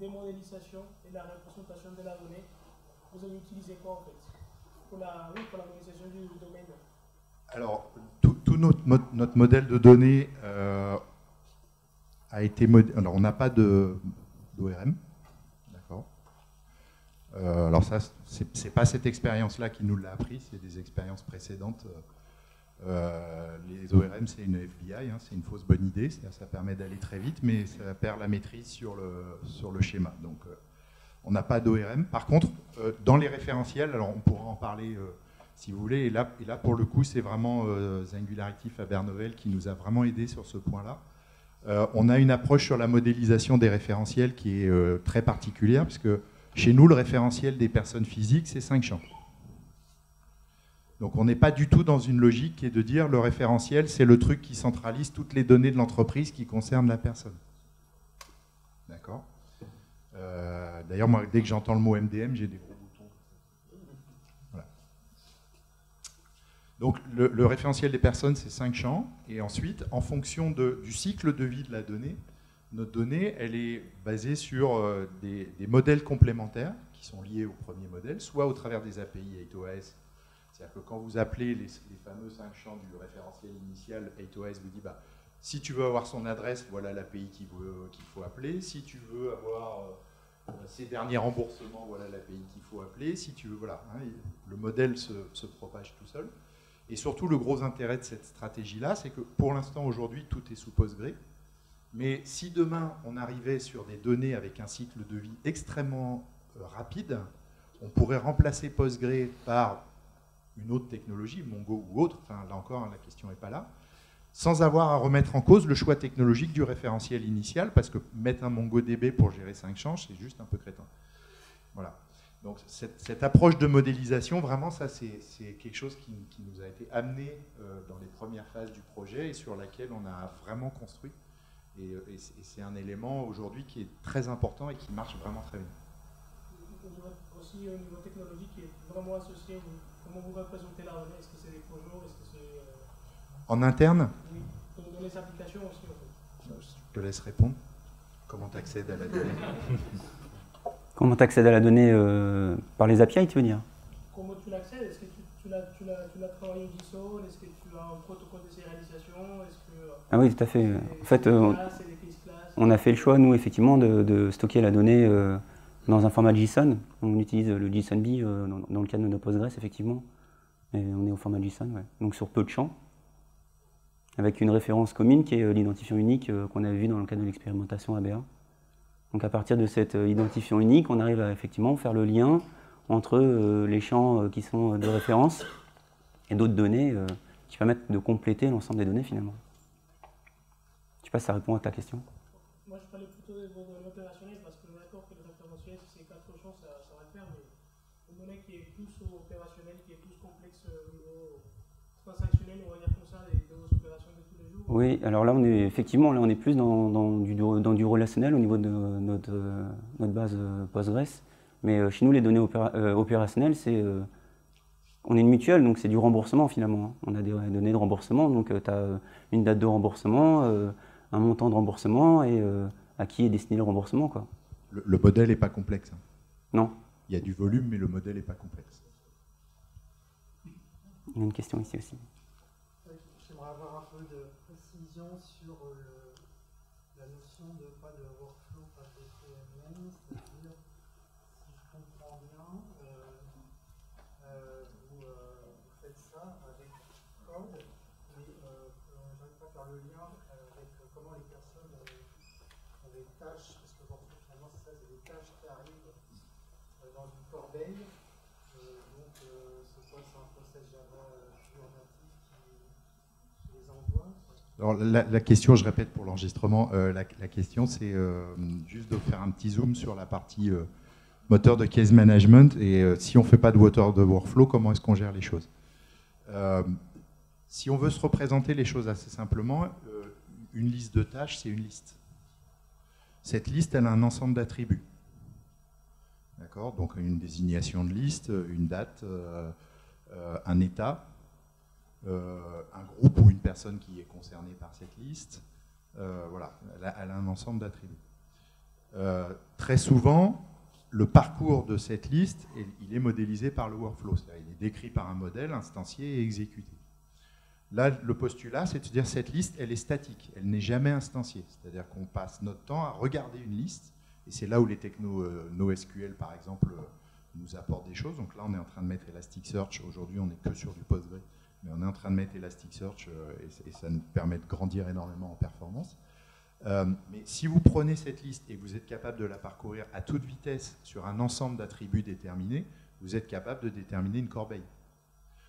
Démodélisation et la représentation de la donnée, vous avez utilisé quoi en fait pour la modélisation du domaine? Alors, tout notre modèle de données a été modélisé. Alors, on n'a pas d'ORM, d'accord. Alors ça, c'est pas cette expérience-là qui nous l'a appris, c'est des expériences précédentes. Les ORM, c'est une FBI, hein, c'est une fausse bonne idée, ça permet d'aller très vite, mais ça perd la maîtrise sur le schéma. Donc, on n'a pas d'ORM. Par contre, dans les référentiels, alors on pourra en parler si vous voulez, et là pour le coup, c'est vraiment Singularity Faber Novel qui nous a vraiment aidé sur ce point-là. On a une approche sur la modélisation des référentiels qui est très particulière, puisque chez nous, le référentiel des personnes physiques, c'est 5 champs. Donc on n'est pas du tout dans une logique qui est de dire le référentiel, c'est le truc qui centralise toutes les données de l'entreprise qui concernent la personne. D'accord. D'ailleurs, moi, dès que j'entends le mot MDM, j'ai des gros boutons. Voilà. Donc le référentiel des personnes, c'est 5 champs. Et ensuite, en fonction du cycle de vie de la donnée, notre donnée, elle est basée sur des modèles complémentaires qui sont liés au premier modèle, soit au travers des API 8OS. C'est-à-dire que quand vous appelez les fameux 5 champs du référentiel initial, 8OS vous dit bah, si tu veux avoir son adresse, voilà l'API qu'il faut appeler. Si tu veux avoir ses derniers remboursements, voilà l'API qu'il faut appeler. Si tu veux, voilà, hein, le modèle se propage tout seul. Et surtout, le gros intérêt de cette stratégie-là, c'est que pour l'instant, aujourd'hui, tout est sous PostgreSQL. Mais si demain, on arrivait sur des données avec un cycle de vie extrêmement rapide, on pourrait remplacer PostgreSQL par une autre technologie, Mongo ou autre, enfin, là encore, la question n'est pas là, sans avoir à remettre en cause le choix technologique du référentiel initial, parce que mettre un MongoDb pour gérer 5 champs, c'est juste un peu crétin. Voilà. Donc cette approche de modélisation, vraiment, ça, c'est quelque chose qui nous a été amené dans les premières phases du projet et sur laquelle on a vraiment construit. Et c'est un élément aujourd'hui qui est très important et qui marche vraiment très bien. Aussi, au niveau technologique, qui est vraiment associé. Comment vous représentez la donnée? Est-ce que c'est des projets? Est-ce que c'est en interne? Oui, dans les applications aussi. En fait. Je te laisse répondre. Comment tu accèdes à la donnée? Comment tu accèdes à la donnée par les API, tu veux dire? Comment tu l'accèdes? Est-ce que tu l'as travaillé au ISO? Est-ce que tu as un protocole de sérialisation? Ah oui, tout à fait. En fait, on a fait le choix, nous, effectivement, de stocker la donnée dans un format JSON. On utilise le JSONB dans le cadre de nos Postgres, effectivement. Et on est au format JSON, ouais. Donc sur peu de champs, avec une référence commune qui est l'identifiant unique qu'on avait vu dans le cadre de l'expérimentation ABA. Donc à partir de cet identifiant unique, on arrive à effectivement faire le lien entre les champs qui sont de référence et d'autres données qui permettent de compléter l'ensemble des données, finalement. Je ne sais pas si ça répond à ta question. Moi, je parlais plutôt de l'opérationnel, parce que d'accord que les interventionnels, si c'est 4 champs, ça va le faire, mais une donnée qui est plus opérationnelle, qui est plus complexe au niveau transactionnel, on va dire comme ça, les opérations de tous les jours. Oui, alors là, on est effectivement, là, on est plus dans du relationnel au niveau de notre base Postgres, mais chez nous, les données opérationnelles, on est une mutuelle, donc c'est du remboursement finalement. On a des données de remboursement, donc tu as une date de remboursement, un montant de remboursement et à qui est destiné le remboursement, quoi. Le modèle n'est pas complexe. Hein. Non. Il y a du volume, mais le modèle n'est pas complexe. Il y a une question ici aussi. Oui, j'aimerais avoir un peu de précision sur la notion de pas de workflow, pas de PMN, c'est-à-dire, si je comprends bien, vous faites ça avec code, mais on n'arrive pas à faire le lien. Comment les personnes ont des tâches, parce que finalement c'est ça, c'est des tâches qui arrivent dans une corbeille, donc c'est un process Java pur natif qui les envoie. Alors la question, je répète pour l'enregistrement, la question c'est juste de faire un petit zoom sur la partie moteur de case management, et si on ne fait pas de moteur de workflow, comment est-ce qu'on gère les choses? Si on veut se représenter les choses assez simplement, une liste de tâches, c'est une liste. Cette liste, elle a un ensemble d'attributs. D'accord? Donc une désignation de liste, une date, un état, un groupe ou une personne qui est concernée par cette liste. Voilà, elle a un ensemble d'attributs. Très souvent, le parcours de cette liste, il est modélisé par le workflow. C'est-à-dire, il est décrit par un modèle, instancié et exécuté. Là, le postulat, c'est de dire cette liste, elle est statique, elle n'est jamais instanciée. C'est-à-dire qu'on passe notre temps à regarder une liste, et c'est là où les technos NoSQL, par exemple, nous apportent des choses. Donc là, on est en train de mettre Elasticsearch. Aujourd'hui, on n'est que sur du PostgreSQL mais on est en train de mettre Elasticsearch et ça nous permet de grandir énormément en performance. Mais si vous prenez cette liste et que vous êtes capable de la parcourir à toute vitesse sur un ensemble d'attributs déterminés, vous êtes capable de déterminer une corbeille.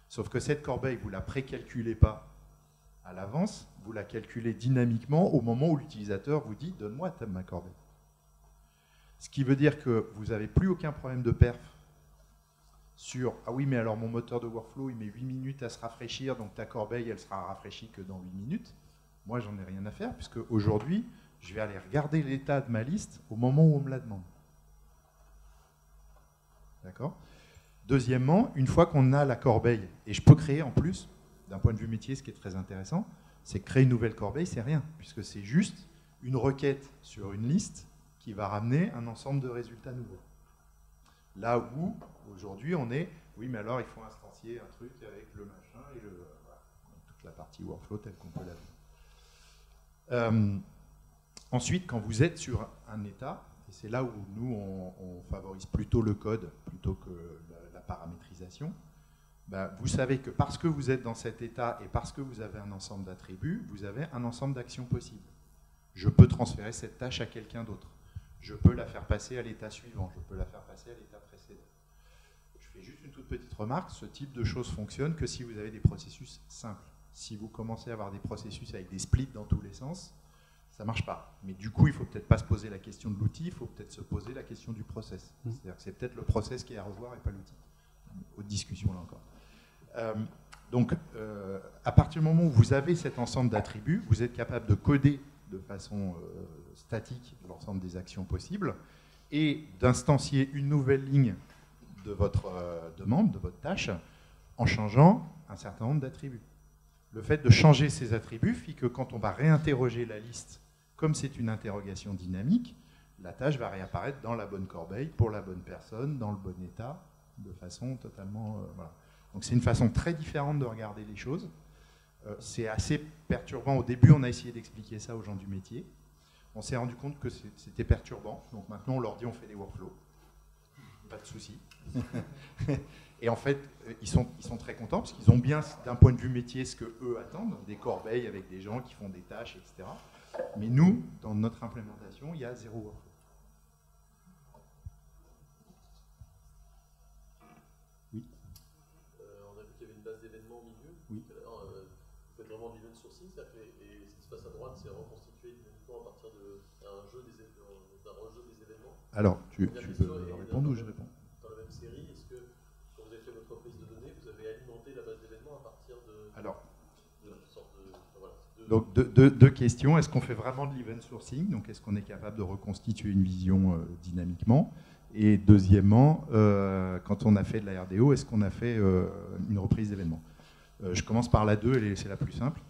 Sauf que cette corbeille, vous ne la précalculez pas à l'avance, vous la calculez dynamiquement au moment où l'utilisateur vous dit « donne-moi ma corbeille ». Ce qui veut dire que vous n'avez plus aucun problème de perf sur « ah oui, mais alors mon moteur de workflow, il met 8 minutes à se rafraîchir, donc ta corbeille, elle sera rafraîchie que dans 8 minutes ». Moi, j'en ai rien à faire, puisque aujourd'hui, je vais aller regarder l'état de ma liste au moment où on me la demande. D'accord ? Deuxièmement, une fois qu'on a la corbeille, et je peux créer en plus, d'un point de vue métier, ce qui est très intéressant, c'est que créer une nouvelle corbeille, c'est rien, puisque c'est juste une requête sur une liste qui va ramener un ensemble de résultats nouveaux. Là où, aujourd'hui, on est, oui, mais alors il faut instancier un truc avec le machin et le... Voilà, toute la partie workflow telle qu'on peut la faire. Ensuite, quand vous êtes sur un état, et c'est là où nous on favorise plutôt le code plutôt que la paramétrisation, ben, vous savez que parce que vous êtes dans cet état et parce que vous avez un ensemble d'attributs, vous avez un ensemble d'actions possibles. Je peux transférer cette tâche à quelqu'un d'autre. Je peux la faire passer à l'état suivant. Je peux la faire passer à l'état précédent. Je fais juste une toute petite remarque, ce type de choses fonctionne que si vous avez des processus simples. Si vous commencez à avoir des processus avec des splits dans tous les sens, ça ne marche pas. Mais du coup, il ne faut peut-être pas se poser la question de l'outil, il faut peut-être se poser la question du process. C'est-à-dire que c'est peut-être le process qui est à revoir et pas l'outil. Autre discussion là encore. Donc, à partir du moment où vous avez cet ensemble d'attributs, vous êtes capable de coder de façon statique l'ensemble des actions possibles et d'instancier une nouvelle ligne de votre demande, de votre tâche, en changeant un certain nombre d'attributs. Le fait de changer ces attributs fait que quand on va réinterroger la liste, comme c'est une interrogation dynamique, la tâche va réapparaître dans la bonne corbeille, pour la bonne personne, dans le bon état, de façon totalement... voilà. Donc c'est une façon très différente de regarder les choses. C'est assez perturbant. Au début, on a essayé d'expliquer ça aux gens du métier. On s'est rendu compte que c'était perturbant. Donc maintenant, on leur dit on fait des workflows. Pas de souci. Et en fait, ils sont très contents parce qu'ils ont bien, d'un point de vue métier, ce qu'eux attendent, des corbeilles avec des gens qui font des tâches, etc. Mais nous, dans notre implémentation, il y a zéro workflow. Oui. On a vu qu'il y avait une base d'événements au milieu. Oui. Vous faites vraiment de l'event sourcing, c'est-à-dire que ce qui se passe à droite, c'est reconstitué uniquement à partir d'un jeu des événements. Alors, tu peux répondre ou je réponds? Dans la même série, est-ce que quand vous avez fait votre prise de données, vous avez alimenté la base d'événements à partir de... Alors, donc deux questions. Est-ce qu'on fait vraiment de l'event sourcing? Donc, est-ce qu'on est capable de reconstituer une vision dynamiquement? Et deuxièmement, quand on a fait de la RDO, est-ce qu'on a fait une reprise d'événements? Je commence par la 2, c'est la plus simple.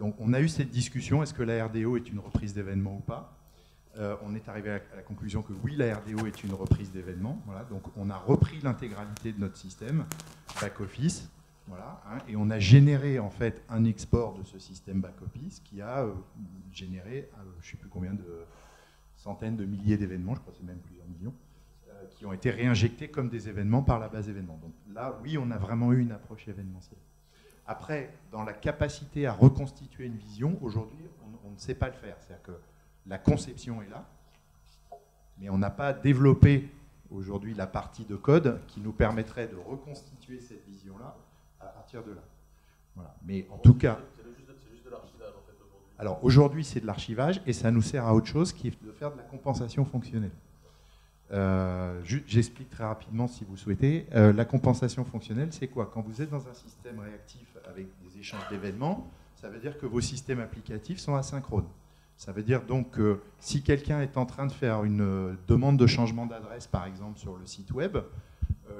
Donc, on a eu cette discussion, est-ce que la RDO est une reprise d'événements ou pas? On est arrivé à la conclusion que oui, la RDO est une reprise d'événements. Voilà, donc on a repris l'intégralité de notre système back-office, voilà, hein, et on a généré en fait un export de ce système back-office qui a généré, je ne sais plus combien de centaines de milliers d'événements, je crois que c'est même plusieurs millions, qui ont été réinjectés comme des événements par la base événements. Donc là, oui, on a vraiment eu une approche événementielle. Après, dans la capacité à reconstituer une vision, aujourd'hui, on ne sait pas le faire, c'est-à-dire que la conception est là, mais on n'a pas développé aujourd'hui la partie de code qui nous permettrait de reconstituer cette vision-là à partir de là. Voilà. Mais en tout cas... C'est juste de l'archivage en fait aujourd'hui. Alors aujourd'hui c'est de l'archivage et ça nous sert à autre chose qui est de faire de la compensation fonctionnelle. J'explique très rapidement si vous souhaitez. La compensation fonctionnelle c'est quoi? Quand vous êtes dans un système réactif avec des échanges d'événements, ça veut dire que vos systèmes applicatifs sont asynchrones. Ça veut dire donc que si quelqu'un est en train de faire une demande de changement d'adresse, par exemple, sur le site web,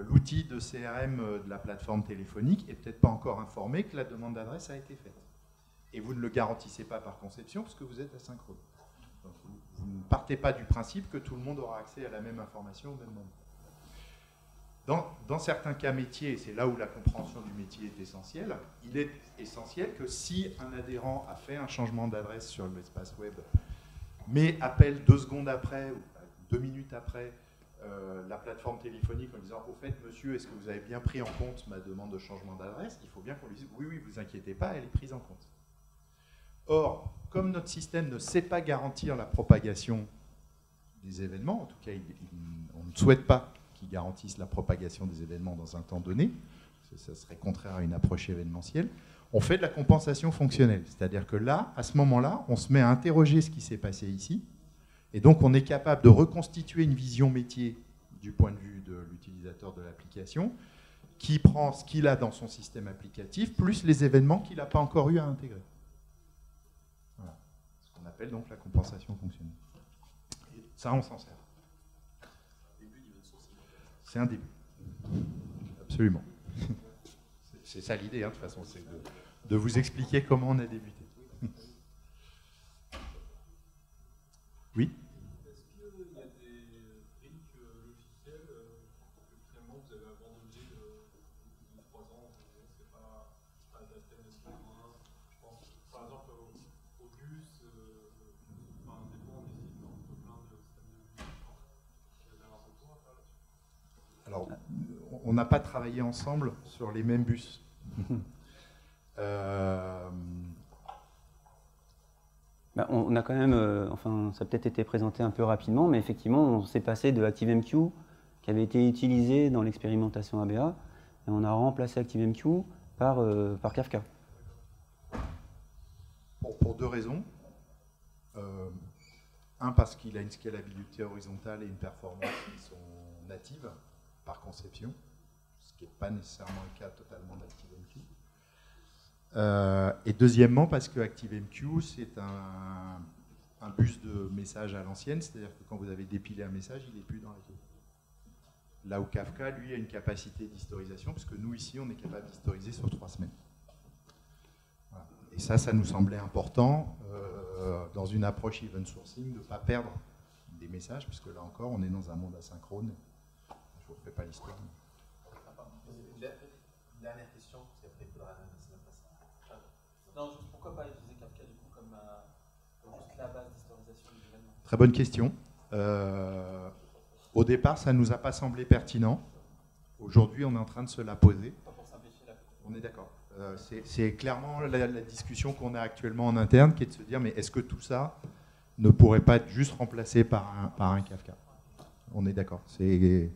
l'outil de CRM de la plateforme téléphonique n'est peut-être pas encore informé que la demande d'adresse a été faite. Et vous ne le garantissez pas par conception parce que vous êtes asynchrone. Donc vous ne partez pas du principe que tout le monde aura accès à la même information au même moment. Dans certains cas métiers, et c'est là où la compréhension du métier est essentielle, il est essentiel que si un adhérent a fait un changement d'adresse sur l'espace web, mais appelle 2 secondes après, ou 2 minutes après, la plateforme téléphonique en disant « Au fait, monsieur, est-ce que vous avez bien pris en compte ma demande de changement d'adresse ?» Il faut bien qu'on lui dise « Oui, oui, vous inquiétez pas, elle est prise en compte. » Or, comme notre système ne sait pas garantir la propagation des événements, en tout cas, on ne souhaite pas qu'ils garantissent la propagation des événements dans un temps donné, ça serait contraire à une approche événementielle, on fait de la compensation fonctionnelle. C'est-à-dire que là, à ce moment-là, on se met à interroger ce qui s'est passé ici, et donc on est capable de reconstituer une vision métier du point de vue de l'utilisateur de l'application, qui prend ce qu'il a dans son système applicatif, plus les événements qu'il n'a pas encore eu à intégrer. Voilà. Ce qu'on appelle donc la compensation fonctionnelle. Et ça, on s'en sert. C'est un début. Absolument. C'est ça l'idée, hein, de toute façon, c'est de vous expliquer comment on a débuté. Oui. Est-ce qu'il y a des briques logicielles que finalement vous avez abandonnées depuis 3 ans? C'est pas adapté à l'espace. Je pense par exemple au bus, enfin, des fois on hésite entre plein de systèmes de bus. Vous avez un retour à faire là-dessus? Alors, on n'a pas travaillé ensemble sur les mêmes bus. Bah, on a quand même, enfin ça a peut-être été présenté un peu rapidement, mais effectivement on s'est passé de ActiveMQ qui avait été utilisé dans l'expérimentation ABA, et on a remplacé ActiveMQ par Kafka. Pour deux raisons. Un, parce qu'il a une scalabilité horizontale et une performance qui sont natives par conception, ce qui n'est pas nécessairement le cas totalement d'ActiveMQ. Et deuxièmement, parce que ActiveMQ, c'est un bus de messages à l'ancienne, c'est-à-dire que quand vous avez dépilé un message, il n'est plus dans la queue. Là où Kafka, lui, a une capacité d'historisation, parce que nous, ici, on est capable d'historiser sur 3 semaines. Voilà. Et ça, ça nous semblait important, dans une approche event sourcing, de ne pas perdre des messages, puisque là encore, on est dans un monde asynchrone. Je ne vous refais pas l'histoire. Mais... Dernière question, parce qu'après, il faudra analyser la place. Non, juste pourquoi pas utiliser Kafka du coup comme juste la base d'historisation du événement? Très bonne question. Au départ, ça ne nous a pas semblé pertinent. Aujourd'hui, on est en train de se la poser. Pas pour simplifier la question. On est d'accord. C'est clairement la discussion qu'on a actuellement en interne, qui est de se dire, mais est-ce que tout ça ne pourrait pas être juste remplacé par un Kafka? On est d'accord. C'est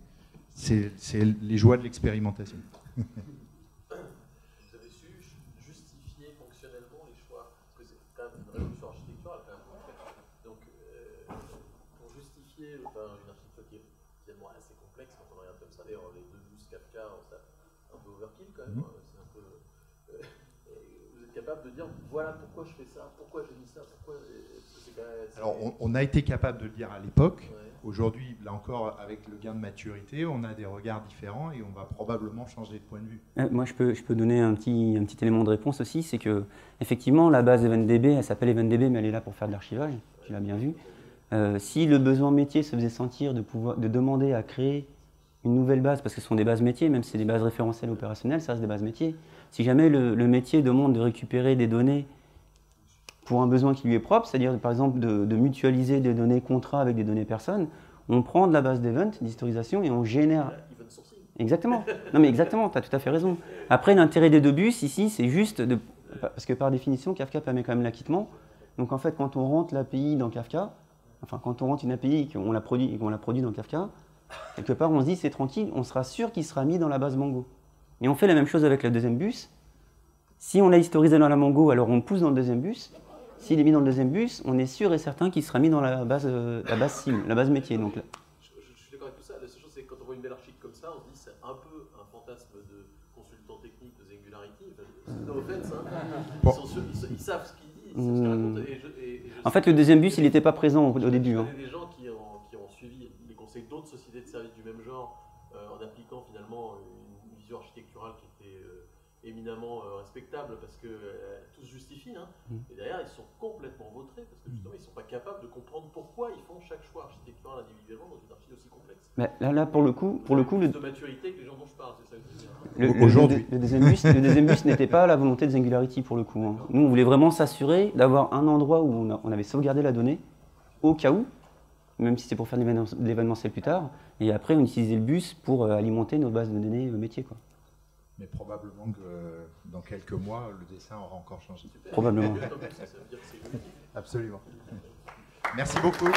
les joies de l'expérimentation. Vous avez su justifier fonctionnellement les choix, parce que c'est quand même une révolution architecturale quand même. Donc, pour justifier une architecture qui est finalement assez complexe quand on regarde comme ça, d'ailleurs les 2 bus Kafka, c'est un peu overkill quand même. C'est un peu, vous êtes capable de dire voilà pourquoi je fais ça, pourquoi j'ai mis ça, pourquoi. Alors on a été capable de le dire à l'époque. Ouais. Aujourd'hui, là encore, avec le gain de maturité, on a des regards différents et on va probablement changer de point de vue. Moi, je peux donner un petit élément de réponse aussi, c'est que effectivement, la base EventDB, elle s'appelle EventDB, mais elle est là pour faire de l'archivage, tu l'as bien vu. Si le besoin métier se faisait sentir de demander à créer une nouvelle base, parce que ce sont des bases métiers, même si c'est des bases référentielles opérationnelles, ça reste des bases métiers. Si jamais le métier demande de récupérer des données pour un besoin qui lui est propre, c'est-à-dire par exemple de mutualiser des données contrats avec des données personnes, on prend de la base d'event, d'historisation, et on génère... Event sourcing. Exactement. Non mais exactement, tu as tout à fait raison. Après, l'intérêt des 2 bus, ici, c'est juste de... Parce que par définition, Kafka permet quand même l'acquittement. Donc en fait, quand on rentre l'API dans Kafka, enfin quand on rentre une API et qu'on la produit dans Kafka, quelque part on se dit c'est tranquille, on sera sûr qu'il sera mis dans la base Mongo. Et on fait la même chose avec le 2e bus. Si on l'a historisé dans la Mongo, alors on pousse dans le 2e bus. S'il est mis dans le 2e bus, on est sûr et certain qu'il sera mis dans la base cible, la base métier. Donc là. Je suis d'accord avec tout ça. La seule chose, c'est que quand on voit une belle archive comme ça, on se dit c'est un peu un fantasme de consultant technique de Singularity. No offense, hein. Ils savent ce qu'ils disent, ils savent ce qu'ils racontent. En fait, le 2e bus, il n'était pas présent au début. Il y a des gens qui ont suivi les conseils d'autres sociétés de services du même genre en appliquant finalement une vision architecturale qui était... éminemment respectable parce que tout se justifie, hein. Et derrière ils sont complètement vautrés parce que justement ils ne sont pas capables de comprendre pourquoi ils font chaque choix architectural individuellement dans une archi aussi complexe. Bah, là pour le coup le de maturité que les gens dont je parle, c'est ça que je veux dire. Aujourd'hui le 2e bus n'était pas la volonté de Singularity pour le coup, hein. Nous on voulait vraiment s'assurer d'avoir un endroit où on avait sauvegardé la donnée au cas où, même si c'est pour faire de l'événementiel plus tard. Et après, on utilisait le bus pour alimenter nos bases de données métiers, quoi. Mais probablement que dans quelques mois, le dessin aura encore changé. Probablement. Absolument. Merci beaucoup.